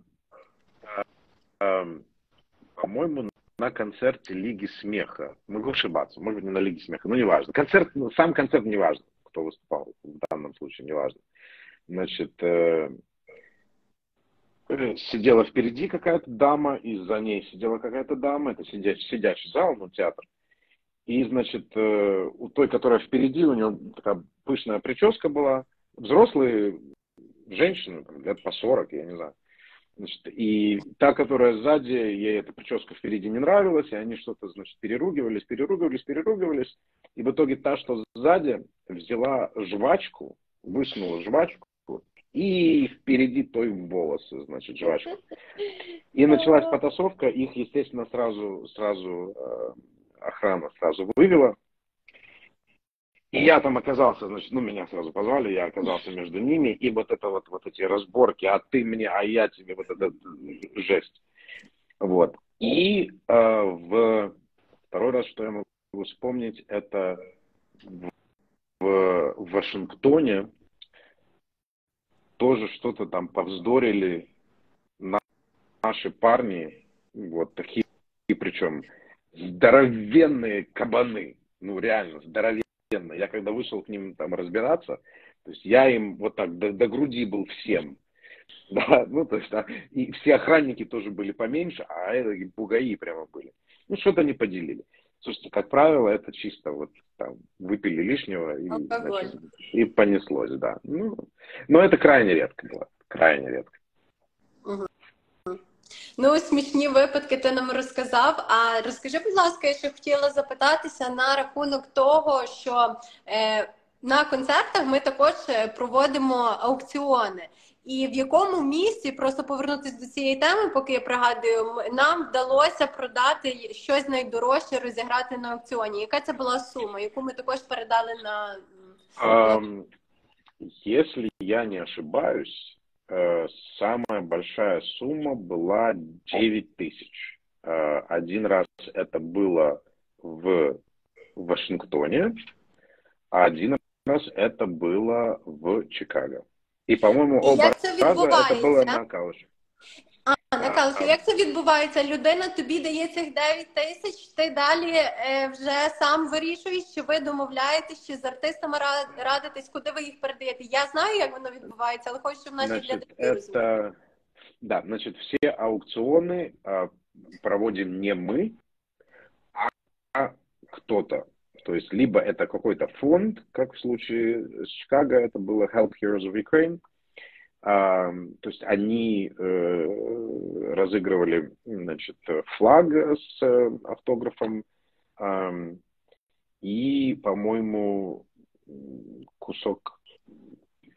по-моему, на концерте Лиги Смеха. Могу ошибаться, может быть, не на Лиге Смеха, но неважно. Концерт, сам концерт неважно, кто выступал в данном случае, неважно. Значит, сидела впереди какая-то дама, и за ней сидела какая-то дама, это сидящий, сидящий зал, ну, театр. И, значит, у той, которая впереди, у нее такая пышная прическа была. Взрослые женщины, лет по сорок, я не знаю. Значит, и та, которая сзади, ей эта прическа впереди не нравилась, и они что-то, значит, переругивались, переругивались, переругивались. И в итоге та, что сзади, взяла жвачку, высунула жвачку, и впереди той волосы, значит, жвачку. И началась потасовка, их, естественно, сразу... сразу охрана сразу вывела. И я там оказался, значит, ну, меня сразу позвали, я оказался между ними. И вот это вот, вот эти разборки, а ты мне, а я тебе, вот этот жесть. Вот. И э, в второй раз, что я могу вспомнить, это в, в Вашингтоне тоже что-то там повздорили на, наши парни, вот такие, причем здоровенные кабаны, ну реально здоровенные. Я когда вышел к ним там разбираться, то есть я им вот так до, до груди был всем, да, ну то есть да, и все охранники тоже были поменьше, а это бугаи прямо были. Ну что-то не поделили. Слушайте, как правило, это чисто вот там выпили лишнего и, значит, и понеслось, да. Ну, но это крайне редко было, крайне редко. Ну, смішні випадки ти нам розказав, а розкажи, будь ласка, я ще хотіла запитатися на рахунок того, що е, на концертах ми також проводимо аукціони. І в якому місці, просто повернутися до цієї теми, поки я пригадую, нам вдалося продати щось найдорожче, розіграти на аукціоні. Яка це була сума, яку ми також передали на... Um, если я не ошибаюсь, самая большая сумма была девять тысяч. Один раз это было в Вашингтоне, а один раз это было в Чикаго. И, по-моему, оба раза это было на калуші. А, на калуші. Як це відбувається? Людина тобі дає цих дев'ять тисяч, ти далі вже сам вирішуєш, чи ви домовляєтесь, чи з артистами радитесь, куди ви їх передаєте. Я знаю, як воно відбувається, але хочу, щоб наші глядачі розуміли. Да, значит, все аукционы проводим не мы, а кто-то. То есть либо это какой-то фонд, как в случае с Чикаго, это было Help Heroes of Ukraine. А, то есть они э, разыгрывали, значит, флаг с э, автографом э, и, по-моему, кусок,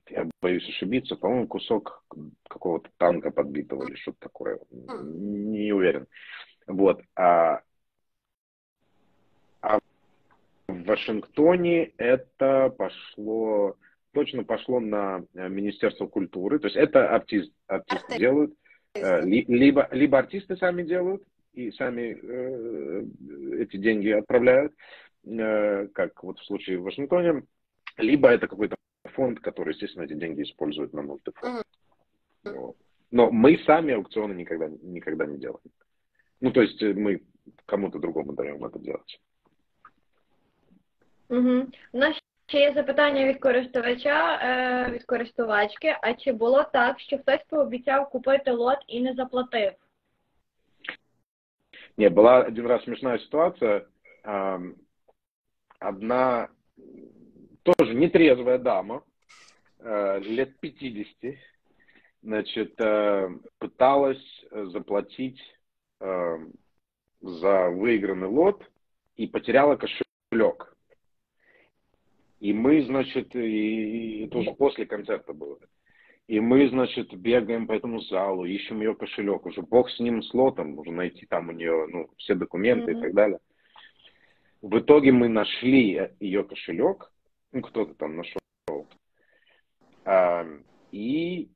я боюсь ошибиться, по-моему, кусок какого-то танка подбитого или что-то такое. Не уверен. Вот. А, а в Вашингтоне это пошло... точно пошло на Министерство культуры, то есть это артист, артисты делают, либо, либо артисты сами делают и сами э, эти деньги отправляют, э, как вот в случае в Вашингтоне, либо это какой-то фонд, который, естественно, эти деньги использует на нужды фонда. Mm-hmm. Но мы сами аукционы никогда, никогда не делаем. Ну, то есть мы кому-то другому даем это делать. Mm-hmm. Чи є запитання від користувача, від користувачки, а чи було так, що хтось пообіцяв купити лот і не заплатив? Ні, була один раз смішна ситуація. Одна тоже нетрезвая дама, лет пятидесяти, значит, пыталась заплатить за выигранный лот и потеряла кошелек. И мы, значит, и, и тоже после концерта было. И мы, значит, бегаем по этому залу, ищем ее кошелек. Уже бог с ним, с лотом, уже найти там у нее, ну, все документы mm-hmm. и так далее. В итоге мы нашли ее кошелек. Ну, кто-то там нашел. А, и,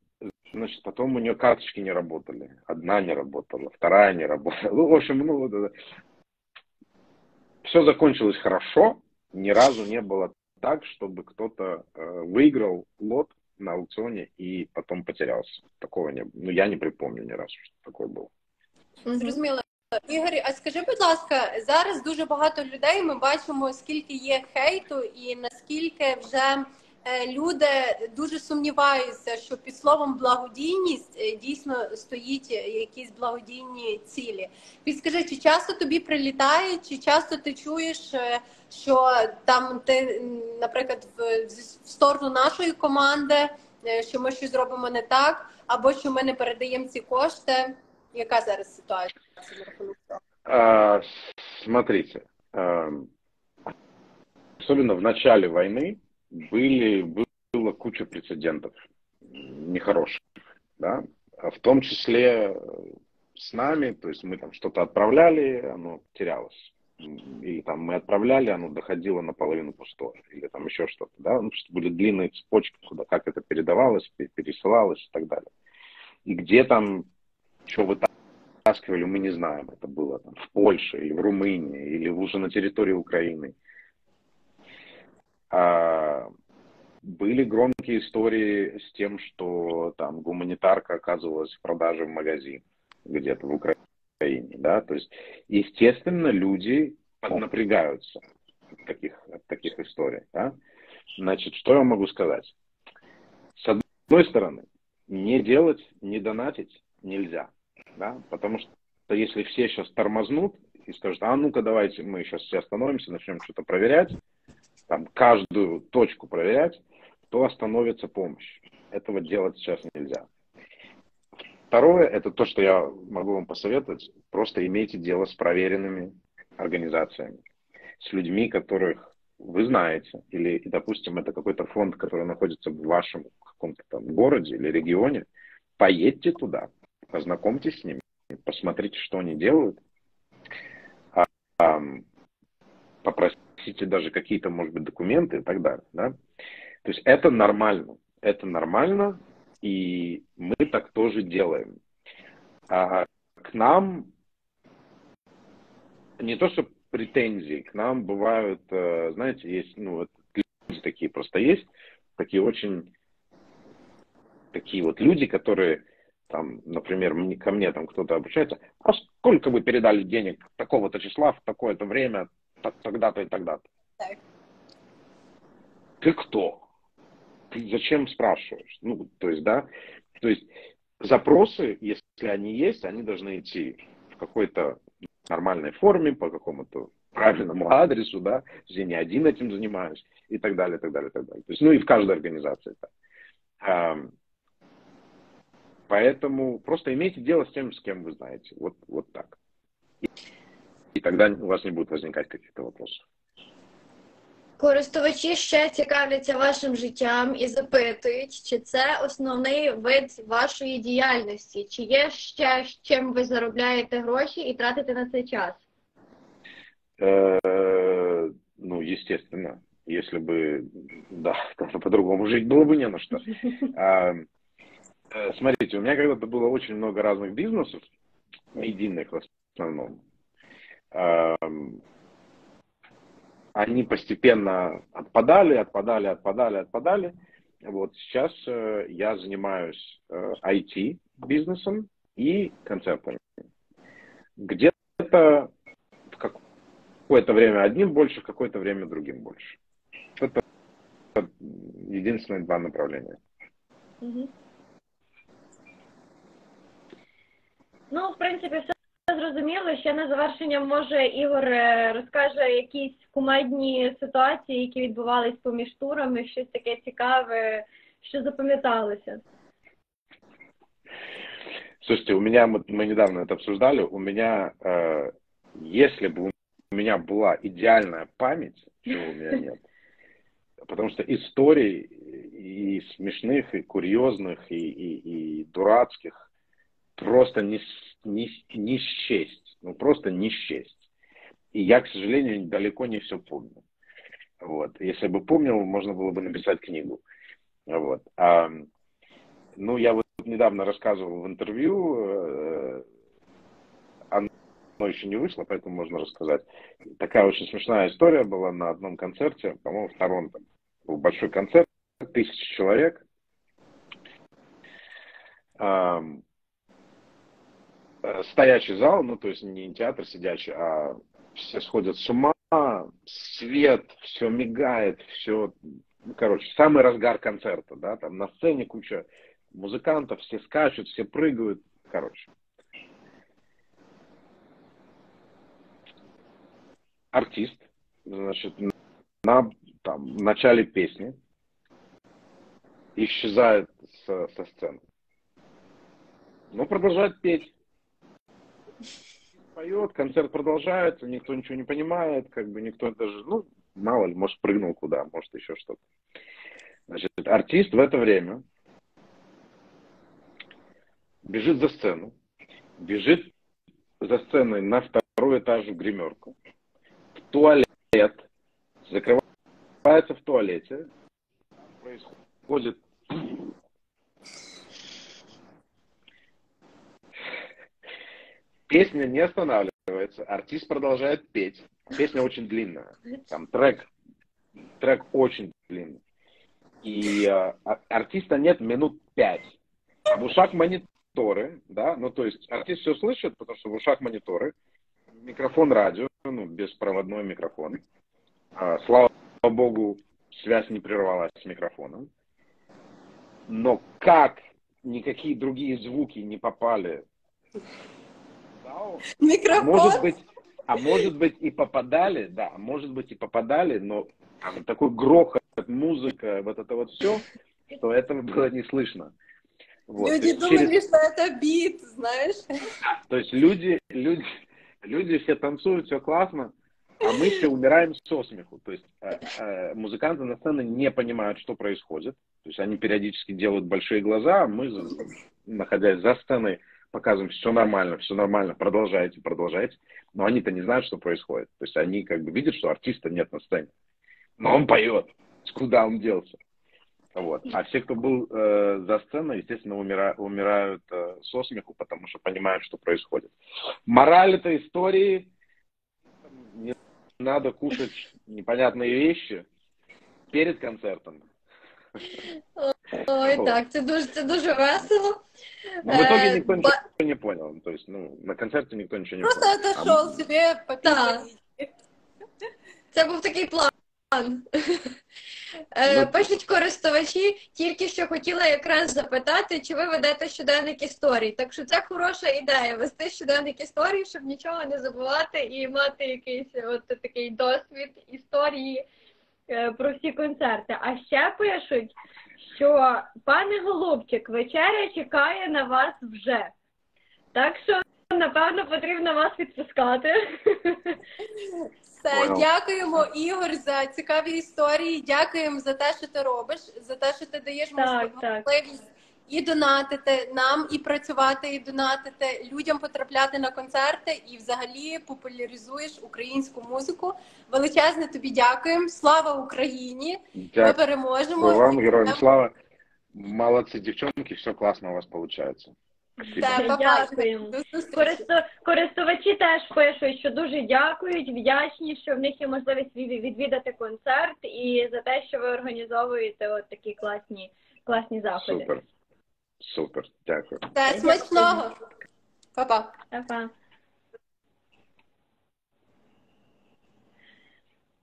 значит, потом у нее карточки не работали. Одна не работала, вторая не работала. Ну, в общем, ну, вот это. Все закончилось хорошо. Ни разу не было так, чтобы кто-то э, выиграл лот на аукционе и потом потерялся. Такого не было. Ну, я не припомню ни разу, что такое было. Зрозуміло. Ігор, а скажи, будь ласка, зараз дуже багато людей, ми бачимо, скільки є хейту і наскільки вже е, люди дуже сумніваються, що під словом благодійність е, дійсно стоїть якісь благодійні цілі. Підскажи, чи часто тобі прилітає, чи часто ти чуєш... Е, що там ти, наприклад, в, в сторону нашої команди, що ми щось зробимо не так, або що ми не передаємо ці кошти. Яка зараз ситуація? А, смотрите, а, особенно в начале войны были, было куча прецедентов нехороших, да? В том числе с нами, то есть мы там что-то отправляли, оно терялось. Или там мы отправляли, оно доходило наполовину пустое, или там еще что-то, да, ну, что были длинные цепочки, куда, как это передавалось, пересылалось и так далее. И где там, что вытаскивали, мы не знаем, это было там в Польше, или в Румынии, или уже на территории Украины. А, были громкие истории с тем, что там гуманитарка оказывалась в продаже в магазин где-то в Украине. Да, то есть, естественно, люди поднапрягаются от таких, от таких историй. Да? Значит, что я могу сказать? С одной стороны, не делать, не донатить нельзя. Да? Потому что если все сейчас тормознут и скажут, а ну-ка давайте мы сейчас все остановимся, начнем что-то проверять, там каждую точку проверять, то остановится помощь. Этого делать сейчас нельзя. Второе, это то, что я могу вам посоветовать, просто имейте дело с проверенными организациями, с людьми, которых вы знаете, или, допустим, это какой-то фонд, который находится в вашем каком-то там городе или регионе, поедьте туда, познакомьтесь с ними, посмотрите, что они делают, попросите даже какие-то, может быть, документы и так далее. Да? То есть это нормально, это нормально. И мы так тоже делаем. А к нам не то что претензии, к нам бывают, знаете, есть, ну, люди такие просто есть, такие очень, такие вот люди, которые, там, например, ко мне там кто-то обращается, а сколько вы передали денег такого-то числа в такое-то время, тогда-то и тогда-то? Так. Ты кто? Зачем спрашиваешь? Ну, то есть, да, то есть запросы, если они есть, они должны идти в какой-то нормальной форме, по какому-то правильному адресу, да, то есть я не один этим занимаюсь, и так далее, так далее, так далее. То есть, ну и в каждой организации так. Поэтому просто имейте дело с тем, с кем вы знаете. Вот, вот так. И, и тогда у вас не будет возникать каких-то вопросов. Користувачі ще цікавляться вашим життям і запитують, чи це основний вид вашої діяльності? Чи є ще, чим ви заробляєте гроші і тратите на цей час? Э, ну, естественно. Если бы, да, по-другому жить было бы не на что. А, смотрите, у меня когда-то было очень много разных бизнесов, единых в основном. А, они постепенно отпадали, отпадали, отпадали, отпадали. Вот сейчас э, я занимаюсь э, ай ти-бизнесом и концертами. Где-то в какое-то время одним больше, в какое-то время другим больше. Это, это единственные два направления. Угу. Ну, в принципе, все. Зрозуміло, ще на завершення, може, Ігор розкаже якісь кумедні ситуації, які відбувались поміж турами, щось таке цікаве, що запам'яталося. Слушайте, у меня, мы, мы недавно это обсуждали, у меня, э, если бы у меня была идеальная память, чего у меня нет, потому что историй и смешных, и курьезных, и, и, и дурацких просто не... Не, не счесть, ну просто не счесть. И я, к сожалению, далеко не все помню. Вот. Если бы помнил, можно было бы написать книгу. Вот. А, ну, я вот недавно рассказывал в интервью, оно еще не вышло, поэтому можно рассказать. Такая очень смешная история была на одном концерте, по-моему, в Торонто. Был большой концерт, тысяча человек. А, стоячий зал, ну, то есть не театр сидячий, а все сходят с ума, свет, все мигает, все, ну, короче, самый разгар концерта, да, там на сцене куча музыкантов, все скачут, все прыгают, короче. Артист, значит, на, там, в начале песни исчезает со, со сцены, но продолжает петь. Поет, концерт продолжается, никто ничего не понимает, как бы никто даже, ну, мало ли, может, прыгнул куда, может, еще что-то. Значит, артист в это время бежит за сцену, бежит за сценой на второй этаж в гримерку, в туалет, закрывается в туалете, происходит... Песня не останавливается, артист продолжает петь. Песня очень длинная, там трек, трек очень длинный. И э, артиста нет минут пять. А в ушах мониторы, да, ну то есть артист все слышит, потому что в ушах мониторы, микрофон радио, ну беспроводной микрофон. А, слава богу, связь не прервалась с микрофоном. Но как никакие другие звуки не попали... Микрофон. Может быть, а может быть и попадали, да, может быть и попадали, но там такой грохот, музыка, вот это вот все, что этого было не слышно. Вот. Люди думали, через... что это бит, знаешь. То есть люди, люди, люди все танцуют, все классно, а мы все умираем со смеху. То есть музыканты на сцене не понимают, что происходит. То есть они периодически делают большие глаза, а мы, находясь за сценой, показываем, все нормально, все нормально, продолжайте, продолжайте. Но они-то не знают, что происходит. То есть они как бы видят, что артиста нет на сцене. Но он поет. Куда он делся? Вот. А все, кто был э, за сценой, естественно, умира, умирают э, со смеху, потому что понимают, что происходит. Мораль этой истории: не надо кушать непонятные вещи перед концертом. Ой, так, це дуже, це дуже весело. Ну, в итоге никто ничего But... не понял, то есть, ну, на концерте никто ничего не Просто понял. Просто отошел а... себе, пока. Да. Это был такой план. Е, пишуть користувачі, тільки що хотіла якраз запитати, чи ви ведете щоденник історій. Так що це хороша ідея, вести щоденник історій, щоб нічого не забувати і мати якийсь от такий досвід історії е, про всі концерти. А ще пишуть, що пане Голубчик, вечеря чекає на вас вже. Так що, напевно, потрібно вас відпускати. Все, дякуємо, Ігор, за цікаві історії. Дякуємо за те, що ти робиш, за те, що ти даєш можливість і донатити нам, і працювати, і донатити, людям потрапляти на концерти, і взагалі популяризуєш українську музику. Величезне тобі дякуємо. Слава Україні! Дякую. Ми переможемо. Вам, героям слава. Молодці, дівчонки, все класно у вас виходить. Да, дякуємо. Користувачі теж пишуть, що дуже дякують, вдячні, що в них є можливість відвідати концерт і за те, що ви організовуєте от такі класні, класні заходи. Супер, супер, дякую. Та, смачного! Па-па. Па-па.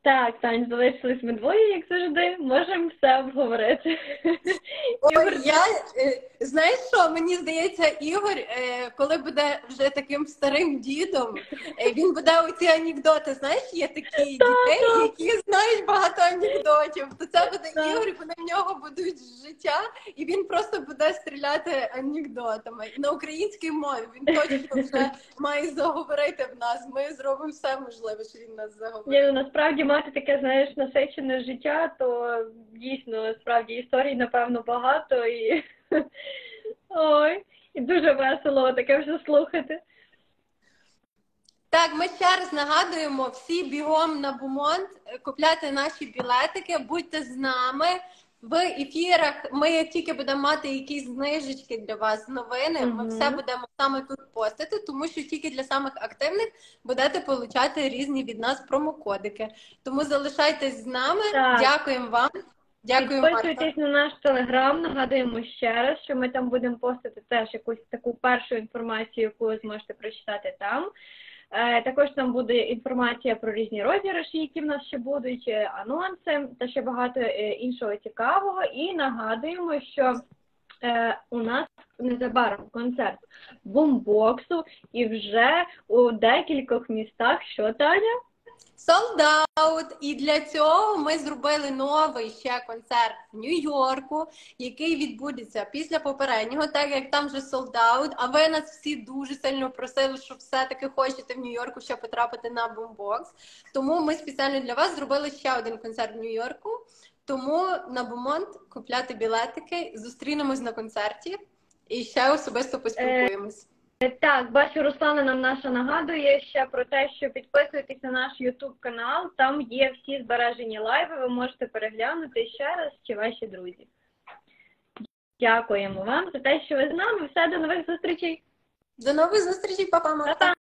Так, Тань, залишились ми двоє, як завжди, можемо все обговорити. Ігор, я, знаєш що, мені здається, Ігор, коли буде вже таким старим дідом, він буде оці анекдоти, знаєш, є такі дітей, які знають багато анекдотів, то це буде Ігор, бо на нього будуть життя, і він просто буде стріляти анекдотами. На українській мові він точно вже має заговорити в нас, ми зробимо все можливе, що він нас заговорить. Насправді, мати таке, знаєш, насичене життя, то дійсно, справді, історій, напевно, багато і, ой, і дуже весело таке вже слухати. Так, ми ще раз нагадуємо, всі бігом на Бумонт, купляйте наші білетики, будьте з нами. В ефірах ми тільки будемо мати якісь знижечки для вас, новини, ми все будемо саме тут постити, тому що тільки для самих активних будете получати різні від нас промокодики. Тому залишайтесь з нами, дякуємо вам. Підписуйтесь на наш телеграм, нагадуємо ще раз, що ми там будемо постити теж якусь таку першу інформацію, яку ви зможете прочитати там. Також там буде інформація про різні розіграші, які в нас ще будуть, анонси та ще багато іншого цікавого. І нагадуємо, що у нас незабаром концерт бумбоксу і вже у декількох містах. Що, Таня? Sold out! І для цього ми зробили новий ще концерт в Нью-Йорку, який відбудеться після попереднього, так як там вже sold out, а ви нас всі дуже сильно просили, що все-таки хочете в Нью-Йорку ще потрапити на бумбокс. Тому ми спеціально для вас зробили ще один концерт в Нью-Йорку. Тому на Бумонт купляти білетики, зустрінемось на концерті і ще особисто поспілкуємось. Так, бачу, Руслана нам наша нагадує ще про те, що підписуйтесь на наш ютуб канал, там є всі збережені лайви, ви можете переглянути ще раз, чи ваші друзі. Дякуємо вам за те, що ви з нами, все, до нових зустрічей! До нових зустрічей, па-па!